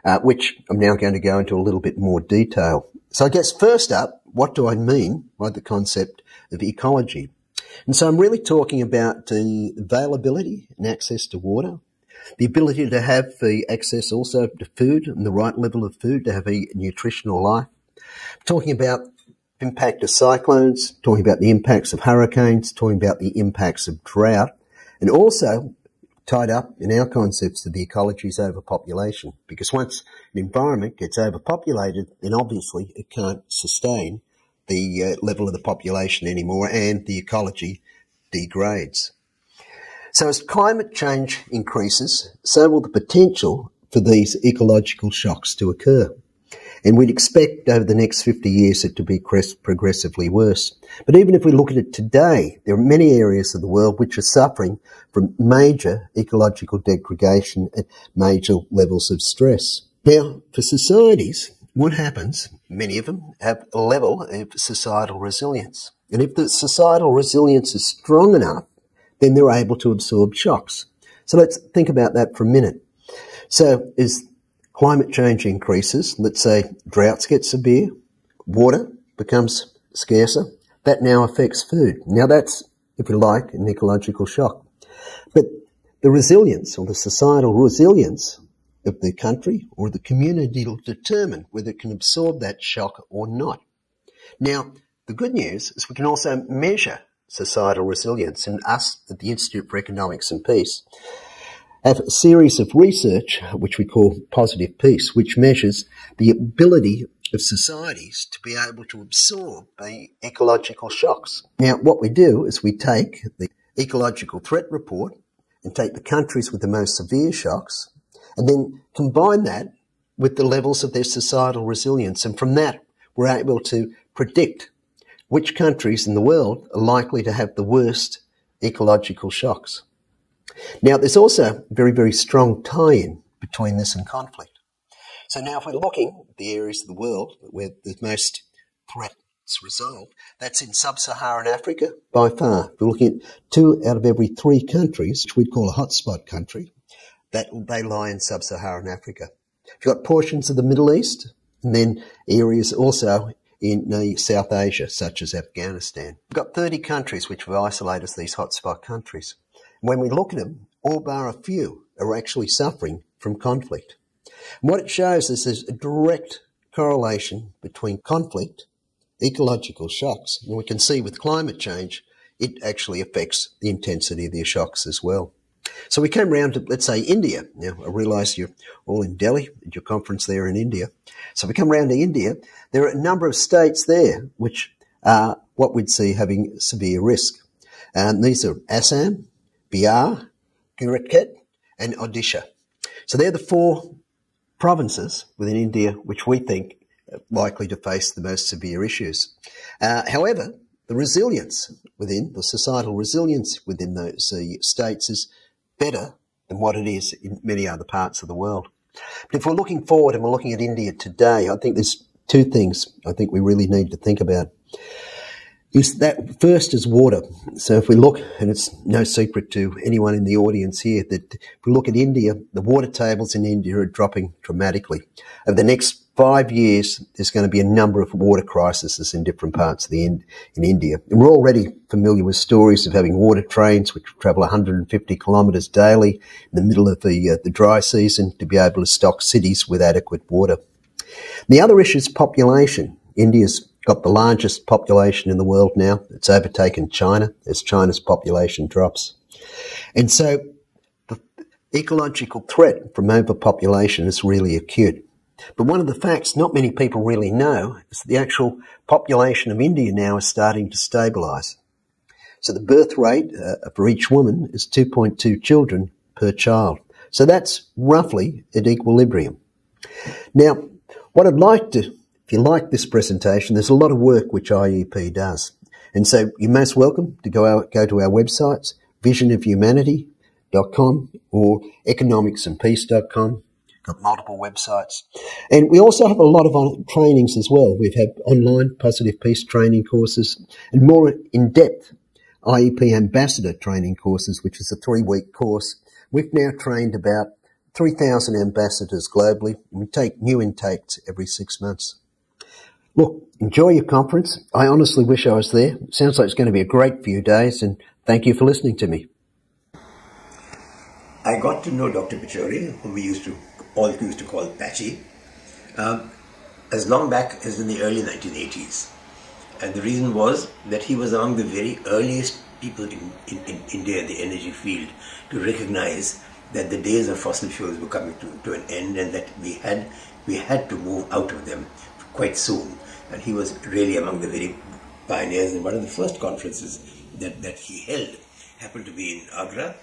uh, which I'm now going to go into a little bit more detail. So I guess first up, what do I mean by the concept of ecology? And so I'm really talking about the availability and access to water, the ability to have the access also to food and the right level of food to have a nutritional life. I'm talking about impact of cyclones, talking about the impacts of hurricanes, talking about the impacts of drought, and also tied up in our concepts of the ecology's overpopulation. Because once an environment gets overpopulated, then obviously it can't sustain the uh, level of the population anymore, and the ecology degrades. So as climate change increases, so will the potential for these ecological shocks to occur. And we'd expect over the next fifty years it to be progressively worse. But even if we look at it today, there are many areas of the world which are suffering from major ecological degradation at major levels of stress. Now, for societies, what happens? Many of them have a level of societal resilience. And if the societal resilience is strong enough, then they're able to absorb shocks. So let's think about that for a minute. So as climate change increases, let's say droughts get severe, water becomes scarcer, that now affects food. Now that's, if you like, an ecological shock. But the resilience, or the societal resilience of the country or the community, will determine whether it can absorb that shock or not. Now, the good news is we can also measure societal resilience, and us at the Institute for Economics and Peace have a series of research which we call Positive Peace, which measures the ability of societies to be able to absorb the ecological shocks. Now, what we do is we take the Ecological Threat Report and take the countries with the most severe shocks and then combine that with the levels of their societal resilience. And from that, we're able to predict which countries in the world are likely to have the worst ecological shocks. Now, there's also a very, very strong tie-in between this and conflict. So now if we're looking at the areas of the world where the most threats resolved, that's in sub-Saharan Africa by far. We're looking at two out of every three countries, which we'd call a hotspot country, that they lie in sub-Saharan Africa. You've got portions of the Middle East, and then areas also in South Asia, such as Afghanistan. We've got thirty countries which we've isolated as these hotspot countries. When we look at them, all bar a few are actually suffering from conflict. And what it shows is there's a direct correlation between conflict, ecological shocks, and we can see with climate change, it actually affects the intensity of their shocks as well. So we came round to, let's say, India. Now, I realise you're all in Delhi at your conference there in India. So we come round to India. There are a number of states there which are what we'd see having severe risk. And these are Assam, Bihar, Gujarat, and Odisha. So they're the four provinces within India which we think are likely to face the most severe issues. Uh, however, the resilience within, the societal resilience within those uh, states is better than what it is in many other parts of the world. But if we're looking forward and we're looking at India today, I think there's two things I think we really need to think about. Is that first is water. So if we look, and it's no secret to anyone in the audience here, that if we look at India, the water tables in India are dropping dramatically. Over the next five years, there's going to be a number of water crises in different parts of the in, in India. And we're already familiar with stories of having water trains which travel one hundred fifty kilometres daily in the middle of the, uh, the dry season to be able to stock cities with adequate water. The other issue is population. India's got the largest population in the world now. It's overtaken China as China's population drops. And so the ecological threat from overpopulation is really acute. But one of the facts not many people really know is that the actual population of India now is starting to stabilise. So the birth rate uh, for each woman is two point two children per child. So that's roughly at equilibrium. Now, what I'd like to If you like this presentation, there's a lot of work which I E P does. And so you're most welcome to go, out, go to our websites, vision of humanity dot com or economics and peace dot com. Got multiple websites. And we also have a lot of on trainings as well. We've had online Positive Peace training courses and more in-depth I E P ambassador training courses, which is a three-week course. We've now trained about three thousand ambassadors globally, and we take new intakes every six months. Look, enjoy your conference. I honestly wish I was there. It sounds like it's going to be a great few days, and thank you for listening to me. I got to know Doctor Pachauri, whom we used to all used to call Pachi, um, as long back as in the early nineteen eighties. And the reason was that he was among the very earliest people in, in, in India, the energy field, to recognize that the days of fossil fuels were coming to, to an end, and that we had, we had to move out of them quite soon. And he was really among the very pioneers, and one of the first conferences that, that he held happened to be in Agra,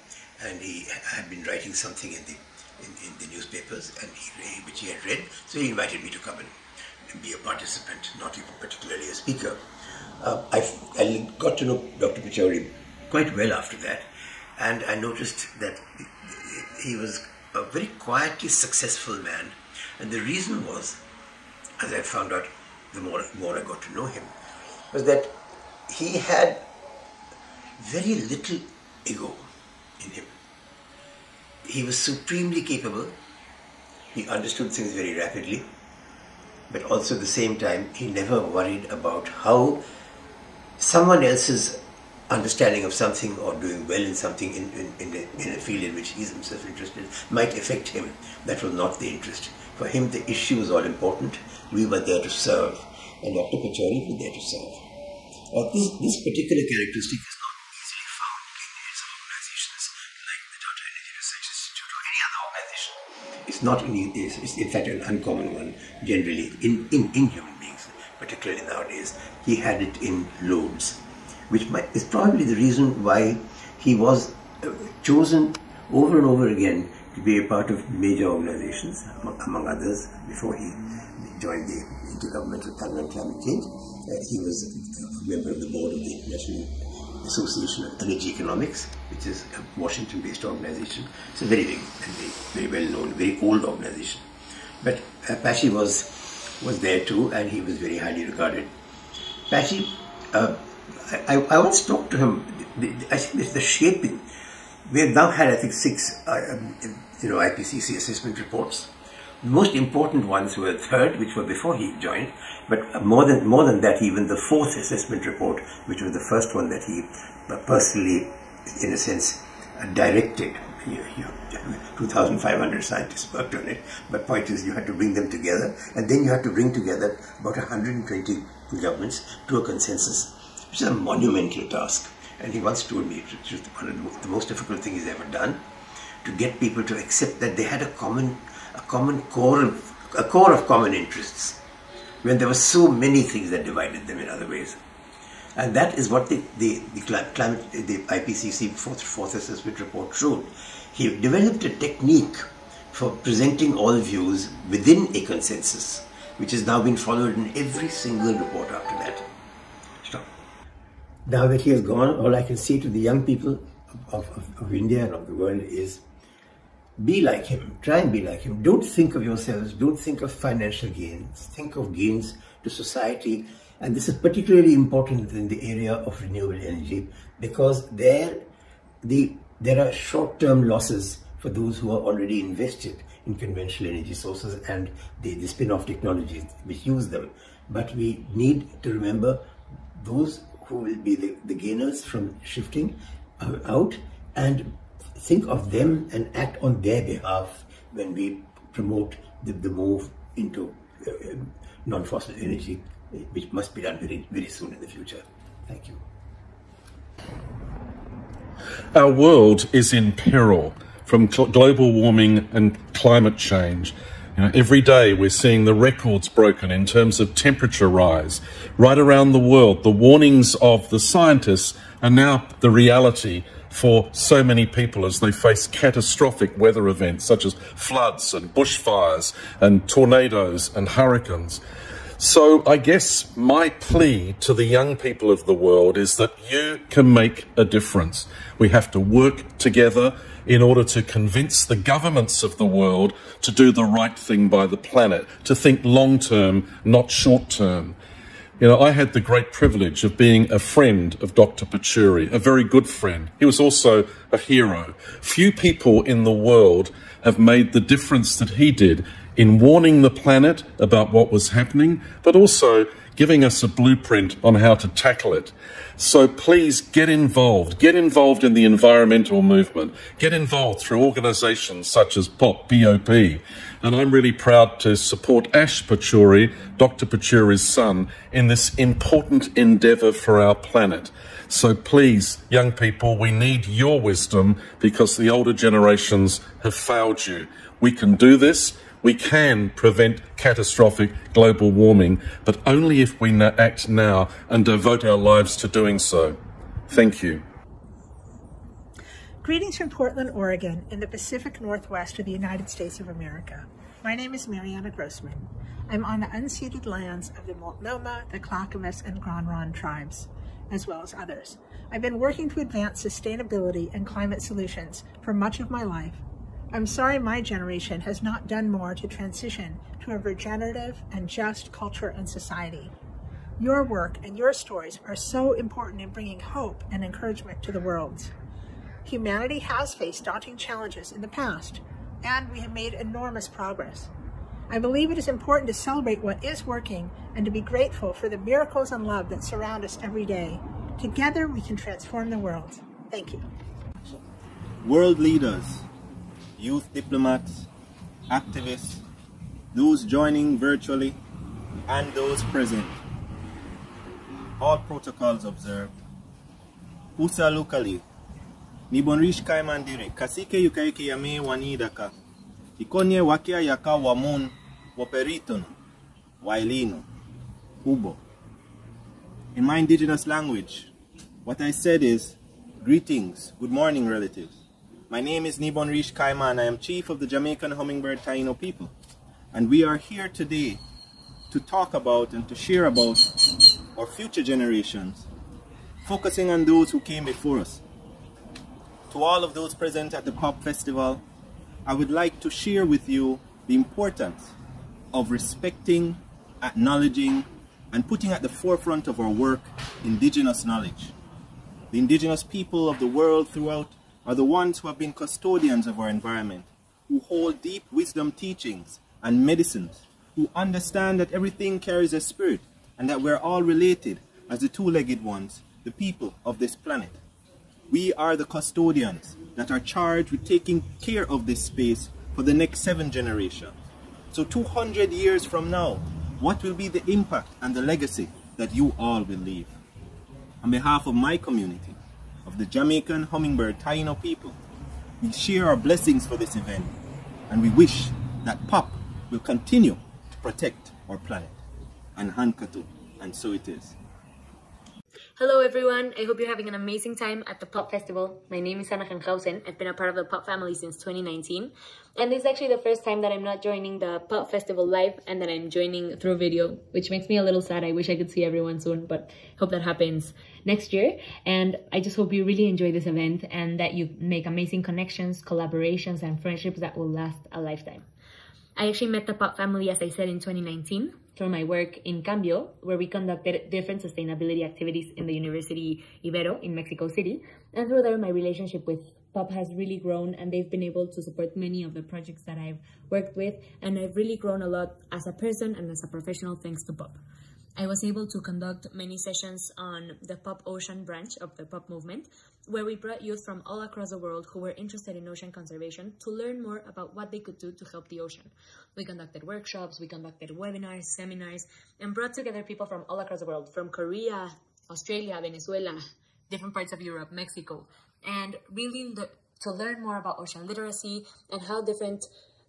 and he had been writing something in the, in, in the newspapers, and he, which he had read, so he invited me to come and, and be a participant, not even particularly a speaker. Uh, I, I got to know Doctor Pachauri quite well after that, and I noticed that he was a very quietly successful man, and the reason was, as I found out the more, more I got to know him, was that he had very little ego in him. He was supremely capable, he understood things very rapidly, but also at the same time he never worried about how someone else's understanding of something or doing well in something in, in, in, a, in a field in which he is himself interested might affect him. That was not the interest. For him the issue was all important, we were there to serve, and Doctor Pachauri was there to serve. Uh, this, this particular characteristic is not easily found in heads of organizations like the Tata Energy Research Institute or any other organization. It's not in, it's, it's in fact an uncommon one generally in, in, in human beings, particularly nowadays. He had it in loads, which might, is probably the reason why he was chosen over and over again to be a part of major organizations, among, among others, before he joined the Intergovernmental Panel on Climate Change. Uh, he was a member of the board of the National Association of Energy Economics, which is a Washington-based organization. It's a very big, very, very well-known, very old organization. But uh, Pachauri was, was there too, and he was very highly regarded. Pachauri, uh, I, I once talked to him. I think it's the shaping. We have now had, I think, six, uh, you know, I P C C assessment reports. The most important ones were third, which were before he joined. But more than more than that, even the fourth assessment report, which was the first one that he personally, in a sense, directed. You, you, two thousand five hundred scientists worked on it. But point is, you had to bring them together, and then you had to bring together about one hundred twenty governments to a consensus, which is a monumental task. And he once told me it was one of the most difficult things he's ever done, to get people to accept that they had a common, a common core, of, a core of common interests, when there were so many things that divided them in other ways. And that is what the the, the climate, the I P C C fourth, fourth assessment report showed. He developed a technique for presenting all views within a consensus, which has now been followed in every single report after that. Now that he has gone, all I can say to the young people of, of, of India and of the world is, be like him, try and be like him. Don't think of yourselves, don't think of financial gains, think of gains to society. And this is particularly important in the area of renewable energy, because there, the, there are short-term losses for those who are already invested in conventional energy sources and the, the spin-off technologies which use them. But we need to remember those who will be the, the gainers from shifting uh, out, and think of them and act on their behalf when we promote the, the move into uh, non-fossil energy, which must be done very, very soon in the future. Thank you. Our world is in peril from global warming and climate change. You know, every day we're seeing the records broken in terms of temperature rise. Right around the world, the warnings of the scientists are now the reality for so many people as they face catastrophic weather events such as floods and bushfires and tornadoes and hurricanes. So I guess my plea to the young people of the world is that you can make a difference. We have to work together in order to convince the governments of the world to do the right thing by the planet, to think long-term, not short-term. You know, I had the great privilege of being a friend of Doctor Pachauri, a very good friend. He was also a hero. Few people in the world have made the difference that he did in warning the planet about what was happening, but also giving us a blueprint on how to tackle it. So please get involved. Get involved in the environmental movement. Get involved through organisations such as POP, B O P. And I'm really proud to support Ash Pachauri, Doctor Pachauri's son, in this important endeavour for our planet. So please, young people, we need your wisdom because the older generations have failed you. We can do this. We can prevent catastrophic global warming, but only if we act now and devote our lives to doing so. Thank you. Greetings from Portland, Oregon, in the Pacific Northwest of the United States of America. My name is Mariana Grossman. I'm on the unceded lands of the Multnomah, the Clackamas, and Grand Ronde tribes, as well as others. I've been working to advance sustainability and climate solutions for much of my life. I'm sorry my generation has not done more to transition to a regenerative and just culture and society. Your work and your stories are so important in bringing hope and encouragement to the world. Humanity has faced daunting challenges in the past, and we have made enormous progress. I believe it is important to celebrate what is working and to be grateful for the miracles and love that surround us every day. Together we can transform the world. Thank you. World leaders, youth diplomats, activists, those joining virtually, and those present. All protocols observed. Usa locally. Nibonrish kaimandire. Kasike yukaiki yame wanidaka. Ikonye wakia yaka wamun waperitono. Wailino. Ubo. In my indigenous language, what I said is, greetings, good morning relatives. My name is Nibonrish Kaima and I am chief of the Jamaican Hummingbird Taino people. And we are here today to talk about and to share about our future generations, focusing on those who came before us. To all of those present at the COP Festival, I would like to share with you the importance of respecting, acknowledging, and putting at the forefront of our work indigenous knowledge. The indigenous people of the world throughout are the ones who have been custodians of our environment, who hold deep wisdom teachings and medicines, who understand that everything carries a spirit and that we're all related as the two-legged ones, the people of this planet. We are the custodians that are charged with taking care of this space for the next seven generations. So two hundred years from now, what will be the impact and the legacy that you all will leave? On behalf of my community, of the Jamaican Hummingbird Taino people, we share our blessings for this event, and we wish that POP will continue to protect our planet. And Hankatu, and so it is. Hello everyone, I hope you're having an amazing time at the POP Festival. My name is Hannah Krankhausen. I've been a part of the POP family since twenty nineteen. And this is actually the first time that I'm not joining the POP Festival live and that I'm joining through video, which makes me a little sad. I wish I could see everyone soon, but hope that happens next year. And I just hope you really enjoy this event and that you make amazing connections, collaborations, and friendships that will last a lifetime. I actually met the POP family, as I said, in twenty nineteen through my work in Cambio, where we conducted different sustainability activities in the University Ibero in Mexico City. And through there, my relationship with POP has really grown, and they've been able to support many of the projects that I've worked with, and I've really grown a lot as a person and as a professional thanks to POP. I was able to conduct many sessions on the POP Ocean branch of the POP movement, where we brought youth from all across the world who were interested in ocean conservation to learn more about what they could do to help the ocean. We conducted workshops, we conducted webinars, seminars, and brought together people from all across the world, from Korea, Australia, Venezuela, different parts of Europe, Mexico, and really le- to learn more about ocean literacy and how different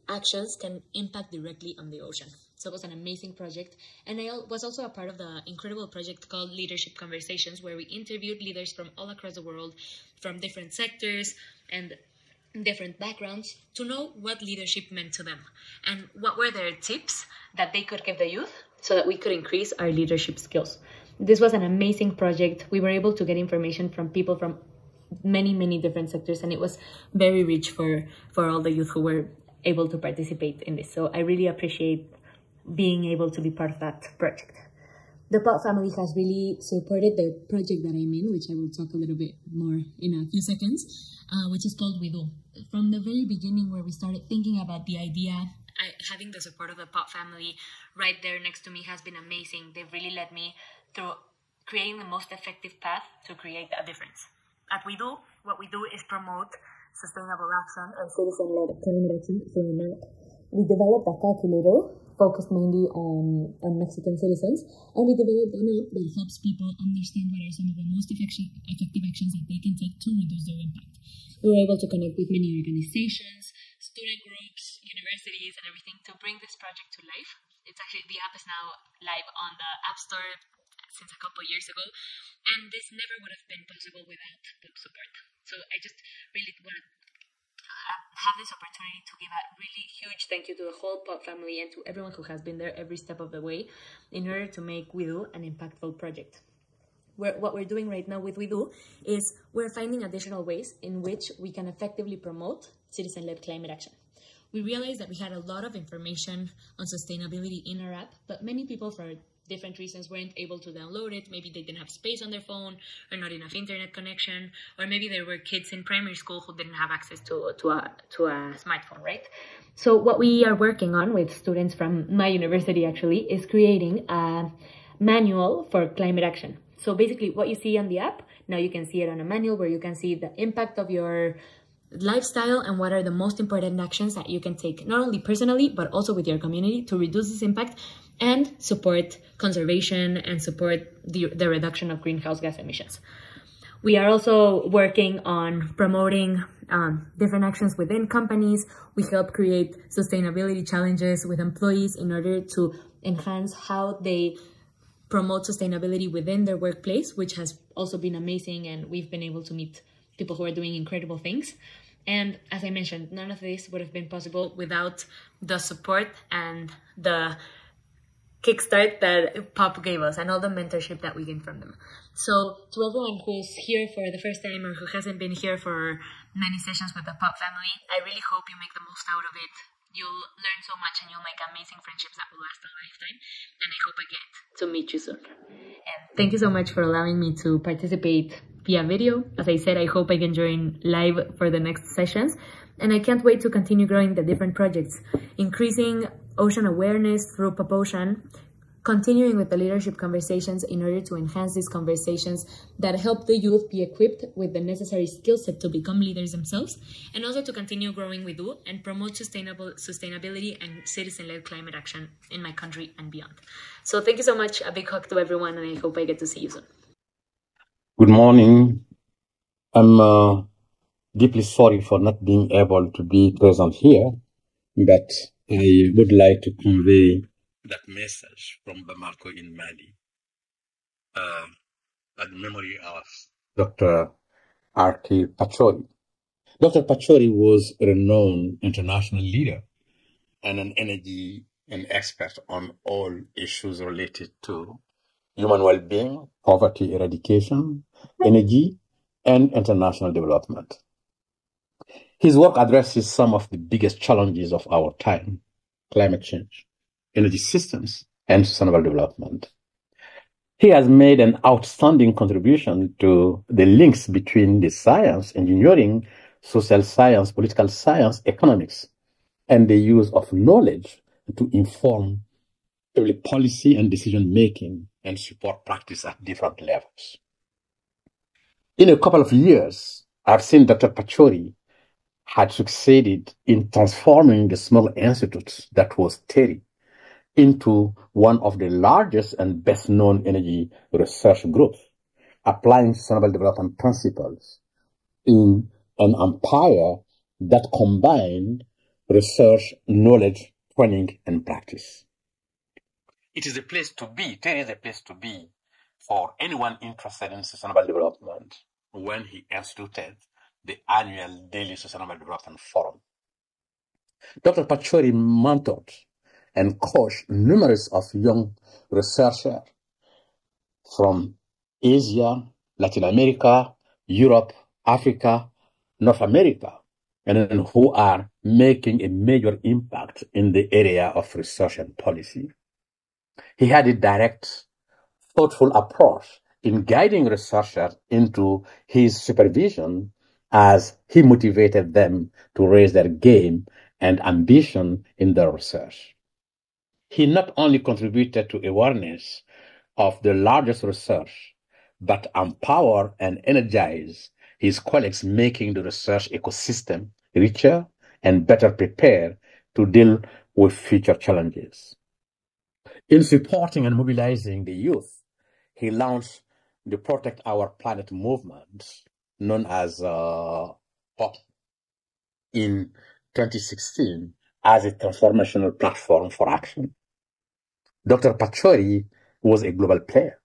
actions can impact directly on the ocean. So it was an amazing project. And I was also a part of the incredible project called Leadership Conversations, where we interviewed leaders from all across the world, from different sectors and different backgrounds, to know what leadership meant to them and what were their tips that they could give the youth so that we could increase our leadership skills. This was an amazing project. We were able to get information from people from many, many different sectors, and it was very rich for, for all the youth who were able to participate in this. So I really appreciate being able to be part of that project. The POP family has really supported the project that I'm in, which I will talk a little bit more in a few seconds, uh, which is called WeDo. From the very beginning, where we started thinking about the idea I, having the support of the pop family right there next to me has been amazing. They've really led me through creating the most effective path to create a difference. At WeDo, what we do is promote sustainable action and citizen-led climate action through America. We developed a calculator focused mainly on, on Mexican citizens, and we developed an app that helps people understand what are some of the most effective, effective actions that they can take to reduce their impact. We were able to connect with many organizations, student groups, universities, and everything to bring this project to life. It's actually, the app is now live on the App Store since a couple of years ago, and this never would have been possible without the support. So I just really want to have this opportunity to give a really huge thank you to the whole pop family and to everyone who has been there every step of the way in order to make WeDo an impactful project. We're, what we're doing right now with WeDo is we're finding additional ways in which we can effectively promote citizen-led climate action. We realized that we had a lot of information on sustainability in our app, but many people for different reasons weren't able to download it. Maybe they didn't have space on their phone, or not enough internet connection, or maybe there were kids in primary school who didn't have access to, to, a, to a smartphone, right? So what we are working on with students from my university actually is creating a manual for climate action. So basically what you see on the app, now you can see it on a manual where you can see the impact of your lifestyle and what are the most important actions that you can take, not only personally, but also with your community to reduce this impact and support conservation and support the, the reduction of greenhouse gas emissions. We are also working on promoting um, different actions within companies. We help create sustainability challenges with employees in order to enhance how they promote sustainability within their workplace, which has also been amazing, and we've been able to meet people who are doing incredible things. And as I mentioned, none of this would have been possible without the support and the kickstart that pop gave us and all the mentorship that we gained from them. So to everyone who's here for the first time or who hasn't been here for many sessions with the pop family, I really hope you make the most out of it. You'll learn so much and you'll make amazing friendships that will last a lifetime. And I hope I get to meet you soon. And thank you so much for allowing me to participate via video. As I said, I hope I can join live for the next sessions. And I can't wait to continue growing the different projects, increasing ocean awareness through Pop Ocean, continuing with the leadership conversations in order to enhance these conversations that help the youth be equipped with the necessary skill set to become leaders themselves, and also to continue growing WeDo and promote sustainable sustainability and citizen-led climate action in my country and beyond. So thank you so much. A big hug to everyone, and I hope I get to see you soon. Good morning. I'm uh, deeply sorry for not being able to be present here, but I would like to convey that message from Bamako in Mali uh, at the memory of Doctor Ash Pachauri. Doctor Pachauri was a renowned international leader and an energy and expert on all issues related to human well-being, poverty eradication, energy, and international development. His work addresses some of the biggest challenges of our time: climate change, energy systems, and sustainable development. He has made an outstanding contribution to the links between the science, engineering, social science, political science, economics, and the use of knowledge to inform public policy and decision-making and support practice at different levels. In a couple of years, I've seen Doctor Pachauri had succeeded in transforming the small institute that was Terry into one of the largest and best-known energy research groups, applying sustainable development principles in an empire that combined research, knowledge, training, and practice. It is a place to be. Terry is a place to be for anyone interested in sustainable development when he instituted the annual Daily Sustainable Development Forum. Doctor Pachauri mentored and coached numerous of young researchers from Asia, Latin America, Europe, Africa, North America, and, and who are making a major impact in the area of research and policy. He had a direct, thoughtful approach in guiding researchers into his supervision as he motivated them to raise their game and ambition in their research. He not only contributed to awareness of the largest research, but empowered and energized his colleagues, making the research ecosystem richer and better prepared to deal with future challenges. In supporting and mobilizing the youth, he launched the Protect Our Planet movement, known as uh, POP, in twenty sixteen as a transformational platform for action. Doctor Pachauri was a global player.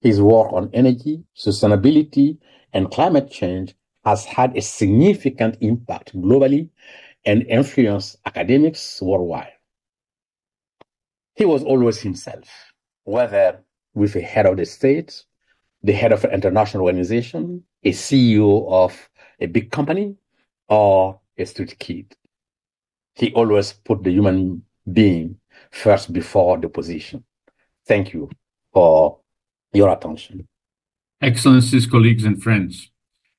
His work on energy, sustainability, and climate change has had a significant impact globally and influenced academics worldwide. He was always himself, whether with a head of the state, the head of an international organization, a C E O of a big company, or a street kid. He always put the human being first before the position. Thank you for your attention. Excellencies, colleagues, and friends.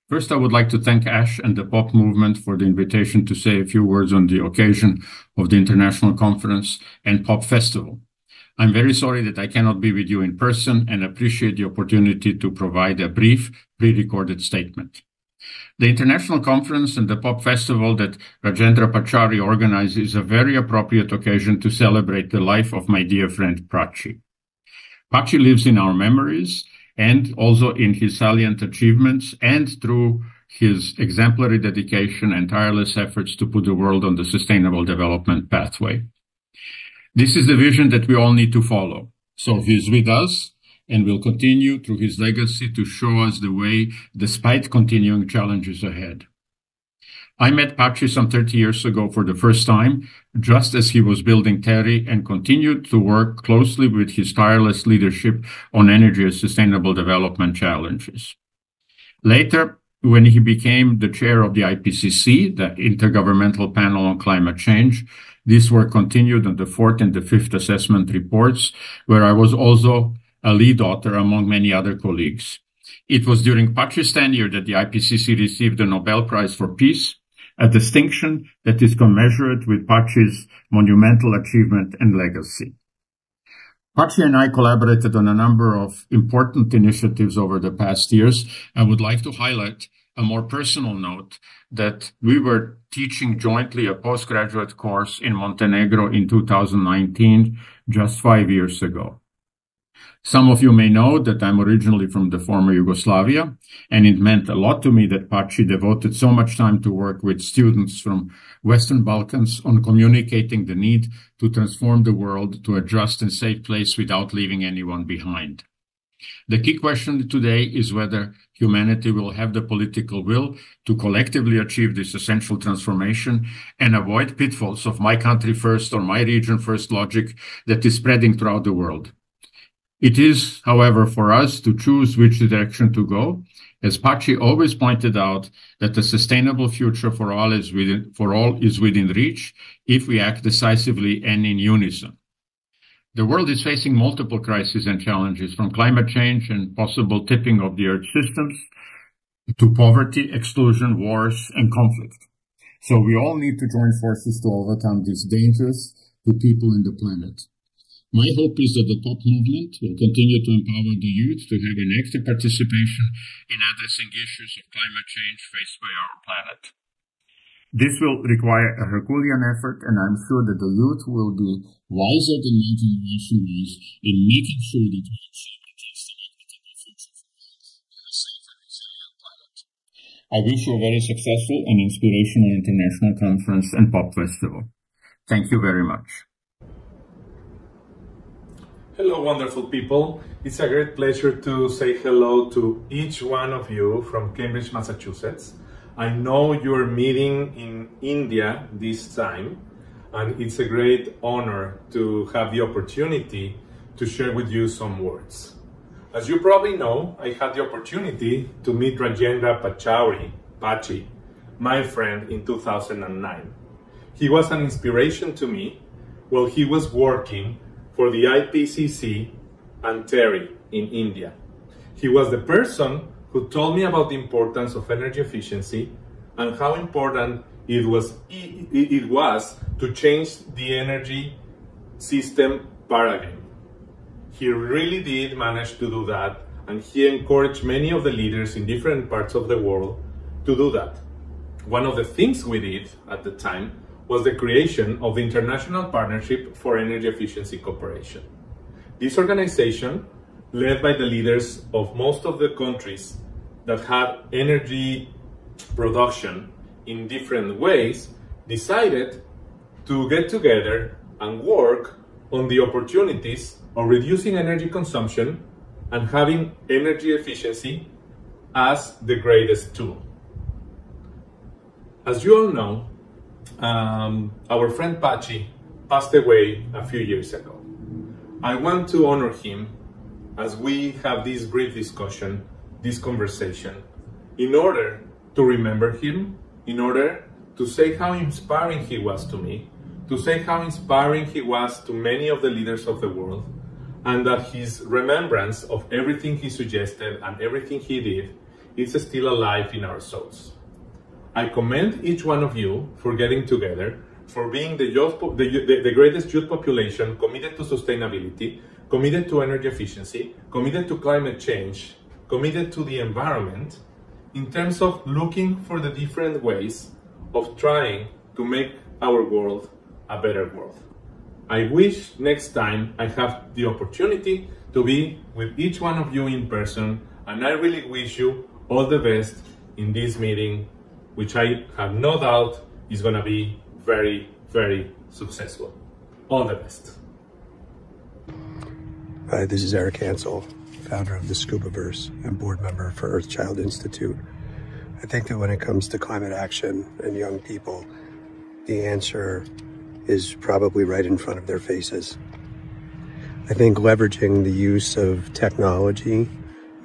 First, I would like to thank Ash and the POP movement for the invitation to say a few words on the occasion of the International Conference and POP Festival. I'm very sorry that I cannot be with you in person and appreciate the opportunity to provide a brief, pre-recorded statement. The International Conference and the POP Festival that Rajendra Pachauri organized is a very appropriate occasion to celebrate the life of my dear friend Pachi. Pachi lives in our memories and also in his salient achievements and through his exemplary dedication and tireless efforts to put the world on the sustainable development pathway. This is the vision that we all need to follow. So he is with us and will continue through his legacy to show us the way despite continuing challenges ahead. I met Pachi some thirty years ago for the first time, just as he was building Terry, and continued to work closely with his tireless leadership on energy and sustainable development challenges. Later, when he became the chair of the I P C C, the Intergovernmental Panel on Climate Change, these were continued on the fourth and the fifth assessment reports, where I was also a lead author among many other colleagues. It was during Pachi's tenure that the I P C C received the Nobel Prize for Peace, a distinction that is commensurate with Pachi's monumental achievement and legacy. Pachi and I collaborated on a number of important initiatives over the past years. I would like to highlight a more personal note that we were teaching jointly a postgraduate course in Montenegro in two thousand nineteen, just five years ago. Some of you may know that I'm originally from the former Yugoslavia, and it meant a lot to me that Pachi devoted so much time to work with students from Western Balkans on communicating the need to transform the world to a just and safe place without leaving anyone behind. The key question today is whether humanity will have the political will to collectively achieve this essential transformation and avoid pitfalls of my country first or my region first logic that is spreading throughout the world. It is, however, for us to choose which direction to go, as Pachi always pointed out that a sustainable future for all is within, for all is within reach if we act decisively and in unison. The world is facing multiple crises and challenges, from climate change and possible tipping of the Earth systems to poverty, exclusion, wars, and conflict. So we all need to join forces to overcome these dangers to people and the planet. My hope is that the POP movement will continue to empower the youth to have an active participation in addressing issues of climate change faced by our planet. This will require a Herculean effort, and I'm sure that the youth will be wiser than my generation was in making sure that we achieve the just and equitable future for all and a safe and resilient planet. I wish you a very successful and inspirational international conference and POP festival. Thank you very much. Hello, wonderful people. It's a great pleasure to say hello to each one of you from Cambridge, Massachusetts. I know you're meeting in India this time, and it's a great honor to have the opportunity to share with you some words. As you probably know, I had the opportunity to meet Rajendra Pachauri, Pachi, my friend, in two thousand nine. He was an inspiration to me while he was working for the I P C C and Terry in India. He was the person who told me about the importance of energy efficiency and how important it was it, it was to change the energy system paradigm. He really did manage to do that, and he encouraged many of the leaders in different parts of the world to do that. One of the things we did at the time was the creation of the International Partnership for Energy Efficiency Cooperation. This organization, led by the leaders of most of the countries that had energy production in different ways, decided to get together and work on the opportunities of reducing energy consumption and having energy efficiency as the greatest tool. As you all know, um, our friend Pachi passed away a few years ago. I want to honor him as we have this brief discussion, this conversation, in order to remember him, in order to say how inspiring he was to me, to say how inspiring he was to many of the leaders of the world, and that his remembrance of everything he suggested and everything he did is still alive in our souls. I commend each one of you for getting together, for being the, youth, the, the, the greatest youth population committed to sustainability, committed to energy efficiency, committed to climate change, committed to the environment, in terms of looking for the different ways of trying to make our world a better world. I wish next time I have the opportunity to be with each one of you in person, and I really wish you all the best in this meeting, which I have no doubt is going to be very, very successful. All the best. Hi, this is Eric Hansel, founder of the Scubaverse and board member for Earthchild Institute. I think that when it comes to climate action and young people, the answer is probably right in front of their faces. I think leveraging the use of technology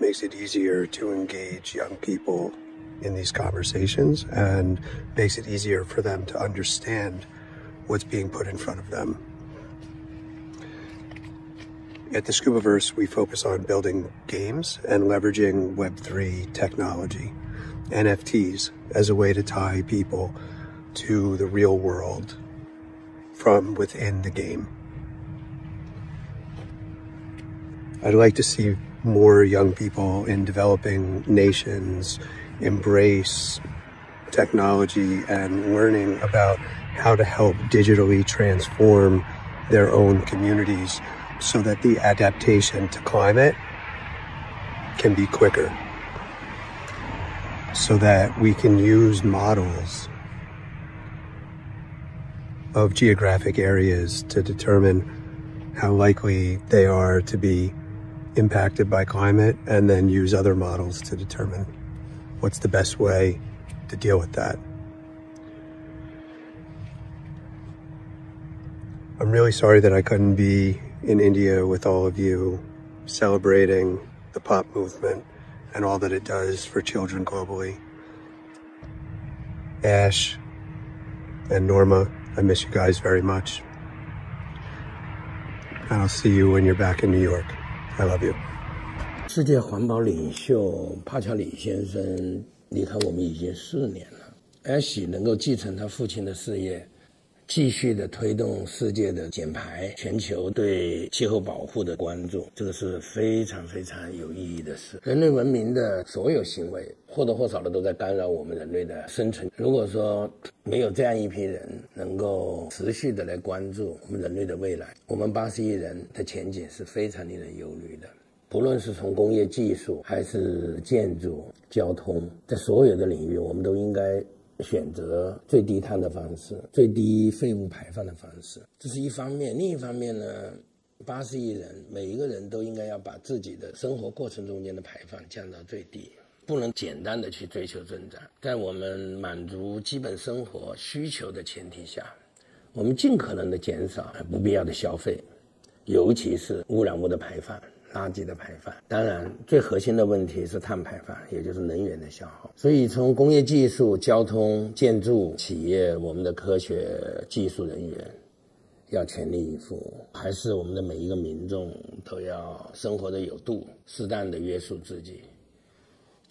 makes it easier to engage young people in these conversations and makes it easier for them to understand what's being put in front of them. At the Scubaverse, we focus on building games and leveraging Web three technology, N F Ts, as a way to tie people to the real world from within the game. I'd like to see more young people in developing nations embrace technology and learning about how to help digitally transform their own communities so that the adaptation to climate can be quicker, so that we can use models of geographic areas to determine how likely they are to be impacted by climate, and then use other models to determine what's the best way to deal with that. I'm really sorry that I couldn't be in India with all of you celebrating the pop movement and all that it does for children globally. Ash and Norma, I miss you guys very much. And I'll see you when you're back in New York. I love you. 世界环保领袖帕乔里先生离开我们已经四年了。艾希能够继承他父亲的事业，继续的推动世界的减排，全球对气候保护的关注，这个是非常非常有意义的事。人类文明的所有行为，或多或少的都在干扰我们人类的生存。如果说没有这样一批人能够持续的来关注我们人类的未来，我们八十亿人的前景是非常令人忧虑的。 无论是从工业技术，还是建筑、交通，在所有的领域，我们都应该选择最低碳的方式、最低废物排放的方式。这是一方面。另一方面呢，八十亿人，每一个人都应该要把自己的生活过程中间的排放降到最低，不能简单的去追求增长。在我们满足基本生活需求的前提下，我们尽可能的减少不必要的消费，尤其是污染物的排放。 垃圾的排放，当然最核心的问题是碳排放，也就是能源的消耗。所以从工业技术、交通、建筑、企业，我们的科学技术人员要全力以赴，还是我们的每一个民众都要生活的有度，适当的约束自己。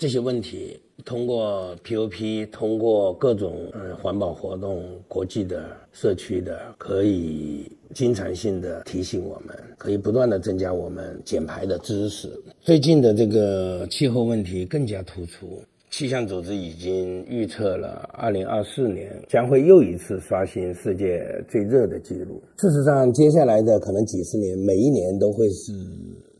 这些问题通过 P O P 通过各种呃环保活动国际的社区的可以经常性的提醒我们可以不断的增加我们减排的知识最近的这个气候问题更加突出气象组织已经预测了二零二四年将会又一次刷新世界最热的记录事实上接下来的可能几十年每一年都会是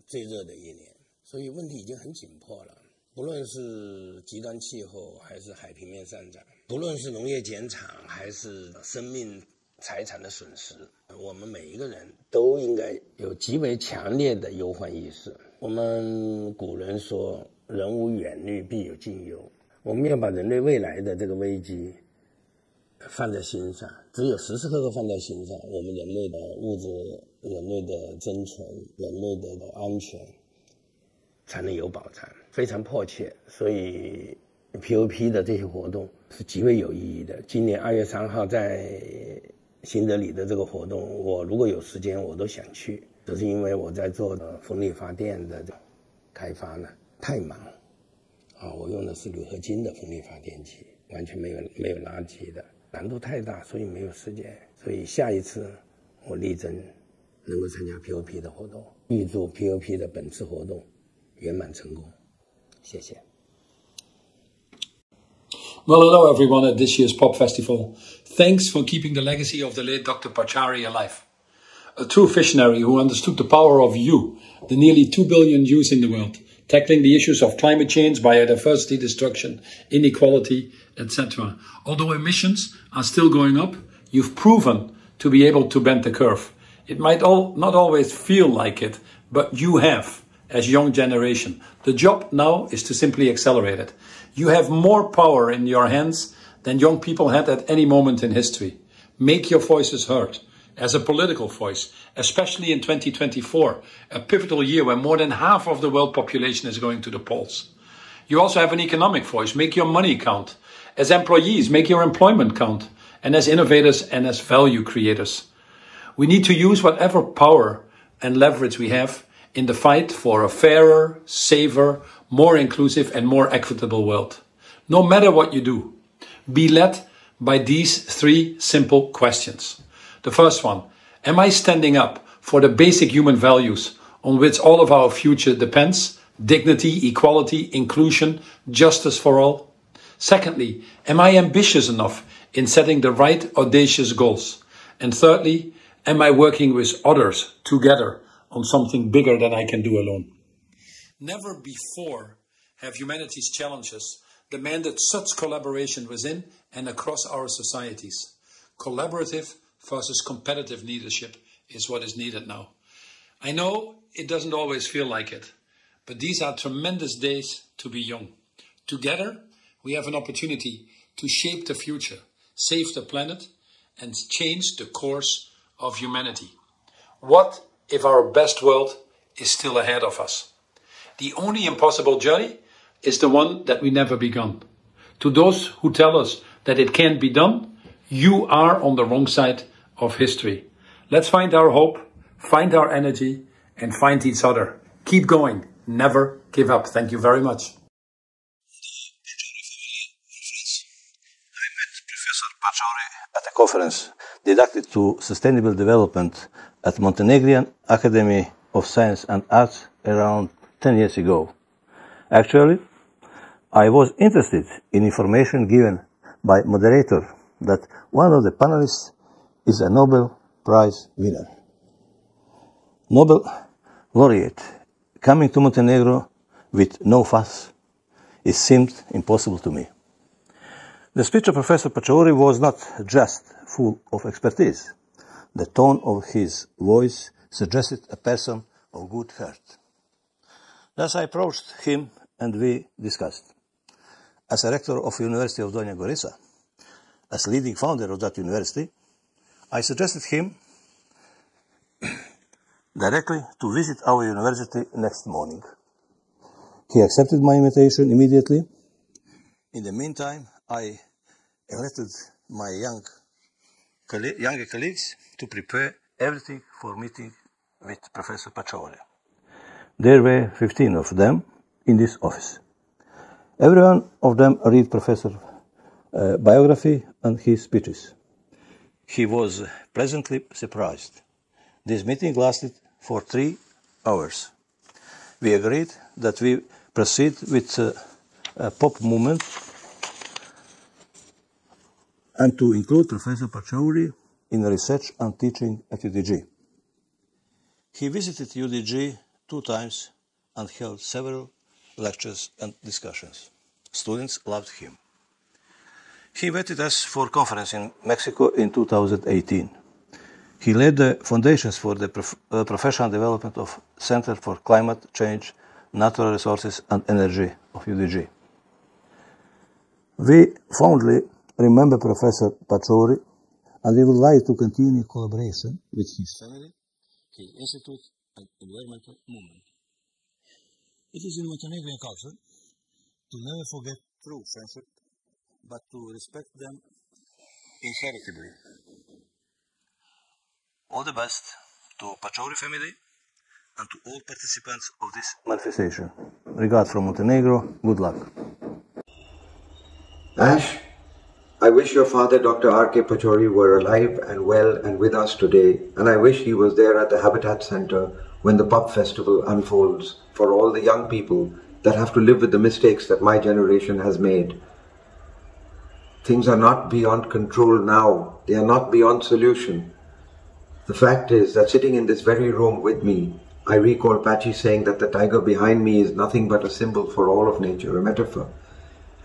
最热的一年所以问题已经很紧迫了不论是极端气候还是海平面上涨不论是农业减产还是生命财产的损失我们每一个人都应该有极为强烈的忧患意识我们古人说人无远虑必有近忧我们要把人类未来的这个危机放在心上只有时时刻刻放在心上我们人类的物质人类的生存人类的安全才能有保障非常迫切所以 P O P 的这些活动是极为有意义的今年二月三号在新德里的这个活动我如果有时间我都想去只是因为我在做风力发电的开发呢太忙啊、哦！我用的是铝合金的风力发电机，完全没有没有垃圾的，难度太大，所以没有时间。所以下一次我力争能够参加 P O P 的活动，预祝 P O P 的本次活动圆满成功。谢谢。Well, hello everyone at this year's Pop Festival. Thanks for keeping the legacy of the late Doctor Pachauri alive, a true visionary who understood the power of you, the nearly two billion youth in the world. Tackling the issues of climate change, biodiversity destruction, inequality, et cetera. Although emissions are still going up, you've proven to be able to bend the curve. It might all, not always feel like it, but you have, as young generation. The job now is to simply accelerate it. You have more power in your hands than young people had at any moment in history. Make your voices heard. As a political voice, especially in twenty twenty-four, a pivotal year where more than half of the world population is going to the polls. You also have an economic voice. Make your money count. As employees, make your employment count. And as innovators and as value creators. We need to use whatever power and leverage we have in the fight for a fairer, safer, more inclusive and more equitable world. No matter what you do, be led by these three simple questions. The first one, am I standing up for the basic human values on which all of our future depends? Dignity, equality, inclusion, justice for all. Secondly, am I ambitious enough in setting the right audacious goals? And thirdly, am I working with others together on something bigger than I can do alone? Never before have humanity's challenges demanded such collaboration within and across our societies. Collaborative versus competitive leadership is what is needed now. I know it doesn't always feel like it, but these are tremendous days to be young. Together, we have an opportunity to shape the future, save the planet, and change the course of humanity. What if our best world is still ahead of us? The only impossible journey is the one that we never begun. To those who tell us that it can't be done, you are on the wrong side of history. Let's find our hope, find our energy, and find each other. Keep going. Never give up. Thank you very much. The Pachauri family in France. I met Professor Pachauri at a conference dedicated to sustainable development at Montenegrin Academy of Science and Arts around ten years ago. Actually, I was interested in information given by moderator that one of the panelists is a Nobel Prize winner. Nobel laureate coming to Montenegro with no fuss, it seemed impossible to me. The speech of Professor Pachauri was not just full of expertise. The tone of his voice suggested a person of good heart. Thus I approached him and we discussed. As a rector of the University of Donja Gorica, as leading founder of that university, I suggested him directly to visit our university next morning. He accepted my invitation immediately. In the meantime, I alerted my young, younger colleagues to prepare everything for meeting with Professor Pachauri. There were fifteen of them in this office. Everyone of them read Professor uh, biography and his speeches. He was pleasantly surprised. This meeting lasted for three hours. We agreed that we proceed with uh, a pop movement and to include Professor Pachauri in research and teaching at U D G. He visited U D G two times and held several lectures and discussions. Students loved him. He invited us for a conference in Mexico in two thousand eighteen. He laid the foundations for the prof uh, professional development of Center for Climate Change, Natural Resources and Energy of U D G. We fondly remember Professor Pachauri, and we would like to continue collaboration with his family, his institute and environmental movement. It is in Montenegrin culture to never forget true friendship, but to respect them inheritably. All the best to Pachauri family and to all participants of this manifestation. Regards from Montenegro. Good luck. Ash, I wish your father, Doctor R K Pachauri, were alive and well and with us today, and I wish he was there at the Habitat Center when the Pop Festival unfolds for all the young people that have to live with the mistakes that my generation has made. Things are not beyond control now. They are not beyond solution. The fact is that sitting in this very room with me, I recall Pachi saying that the tiger behind me is nothing but a symbol for all of nature, a metaphor,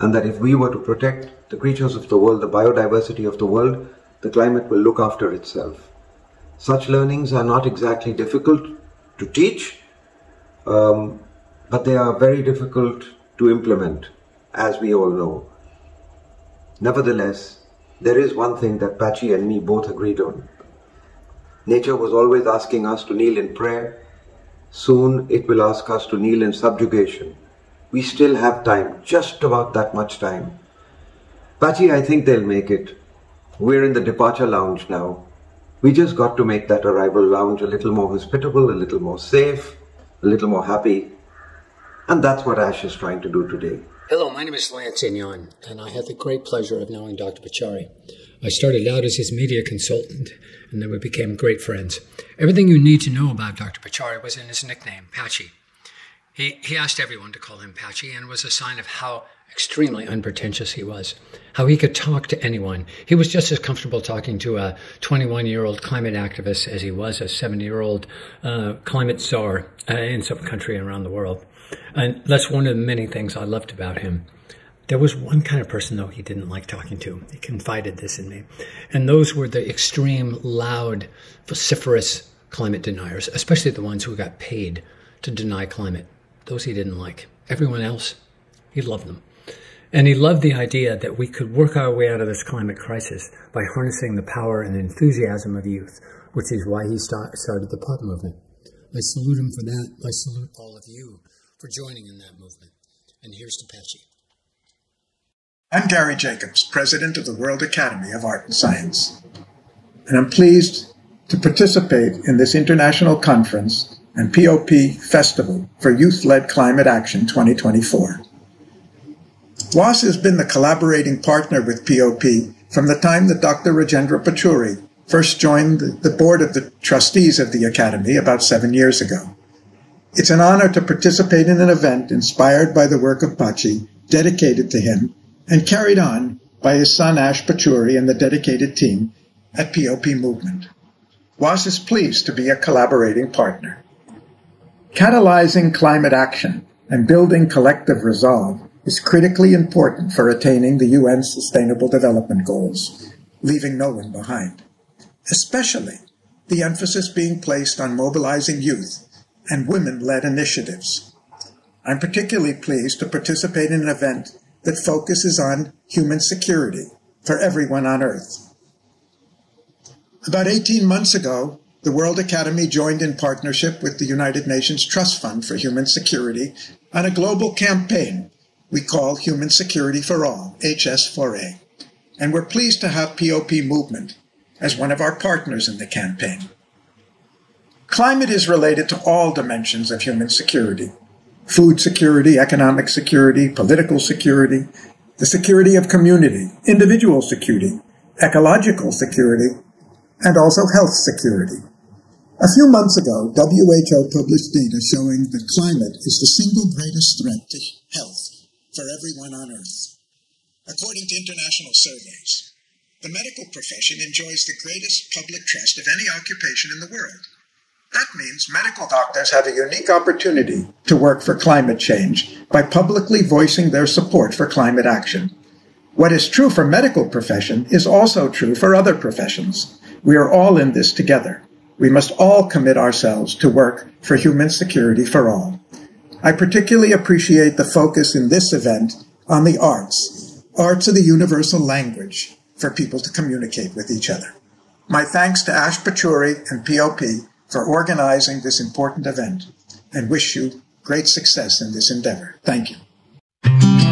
and that if we were to protect the creatures of the world, the biodiversity of the world, the climate will look after itself. Such learnings are not exactly difficult to teach, um, but they are very difficult to implement, as we all know. Nevertheless, there is one thing that Pachi and me both agreed on. Nature was always asking us to kneel in prayer. Soon it will ask us to kneel in subjugation. We still have time, just about that much time. Pachi, I think they'll make it. We're in the departure lounge now. We just got to make that arrival lounge a little more hospitable, a little more safe, a little more happy. And that's what Ash is trying to do today. Hello, my name is Lance Ignon, and I had the great pleasure of knowing Doctor Pachauri. I started out as his media consultant, and then we became great friends. Everything you need to know about Doctor Pachauri was in his nickname, Pachi. He, he asked everyone to call him Pachi, and it was a sign of how extremely unpretentious he was, how he could talk to anyone. He was just as comfortable talking to a twenty-one-year-old climate activist as he was a seventy-year-old uh, climate czar uh, in some country around the world. And that's one of the many things I loved about him. There was one kind of person, though, he didn't like talking to. He confided this in me. And those were the extreme, loud, vociferous climate deniers, especially the ones who got paid to deny climate. Those he didn't like. Everyone else, he loved them. And he loved the idea that we could work our way out of this climate crisis by harnessing the power and enthusiasm of youth, which is why he start, started the pop movement. I salute him for that. I salute all of you for joining in that movement. And here's to Pachi. I'm Gary Jacobs, president of the World Academy of Art and Science. And I'm pleased to participate in this international conference and P O P Festival for Youth-Led Climate Action twenty twenty-four. W A S has been the collaborating partner with P O P from the time that Doctor Rajendra Pachauri first joined the board of the trustees of the Academy about seven years ago. It's an honor to participate in an event inspired by the work of Pachi, dedicated to him, and carried on by his son Ash Pachauri and the dedicated team at P O P Movement. W A S is pleased to be a collaborating partner. Catalyzing climate action and building collective resolve is critically important for attaining the U N Sustainable Development Goals, leaving no one behind, especially the emphasis being placed on mobilizing youth and women-led initiatives. I'm particularly pleased to participate in an event that focuses on human security for everyone on Earth. About eighteen months ago, the World Academy joined in partnership with the United Nations Trust Fund for Human Security on a global campaign we call Human Security for All, H S four A, and we're pleased to have P O P Movement as one of our partners in the campaign. Climate is related to all dimensions of human security, food security, economic security, political security, the security of community, individual security, ecological security, and also health security. A few months ago, W H O published data showing that climate is the single greatest threat to health for everyone on Earth. According to international surveys, the medical profession enjoys the greatest public trust of any occupation in the world. That means medical doctors have a unique opportunity to work for climate change by publicly voicing their support for climate action. What is true for medical profession is also true for other professions. We are all in this together. We must all commit ourselves to work for human security for all. I particularly appreciate the focus in this event on the arts. Arts are the universal language for people to communicate with each other. My thanks to Ash Pachauri and P O P for organizing this important event, and wish you great success in this endeavor. Thank you.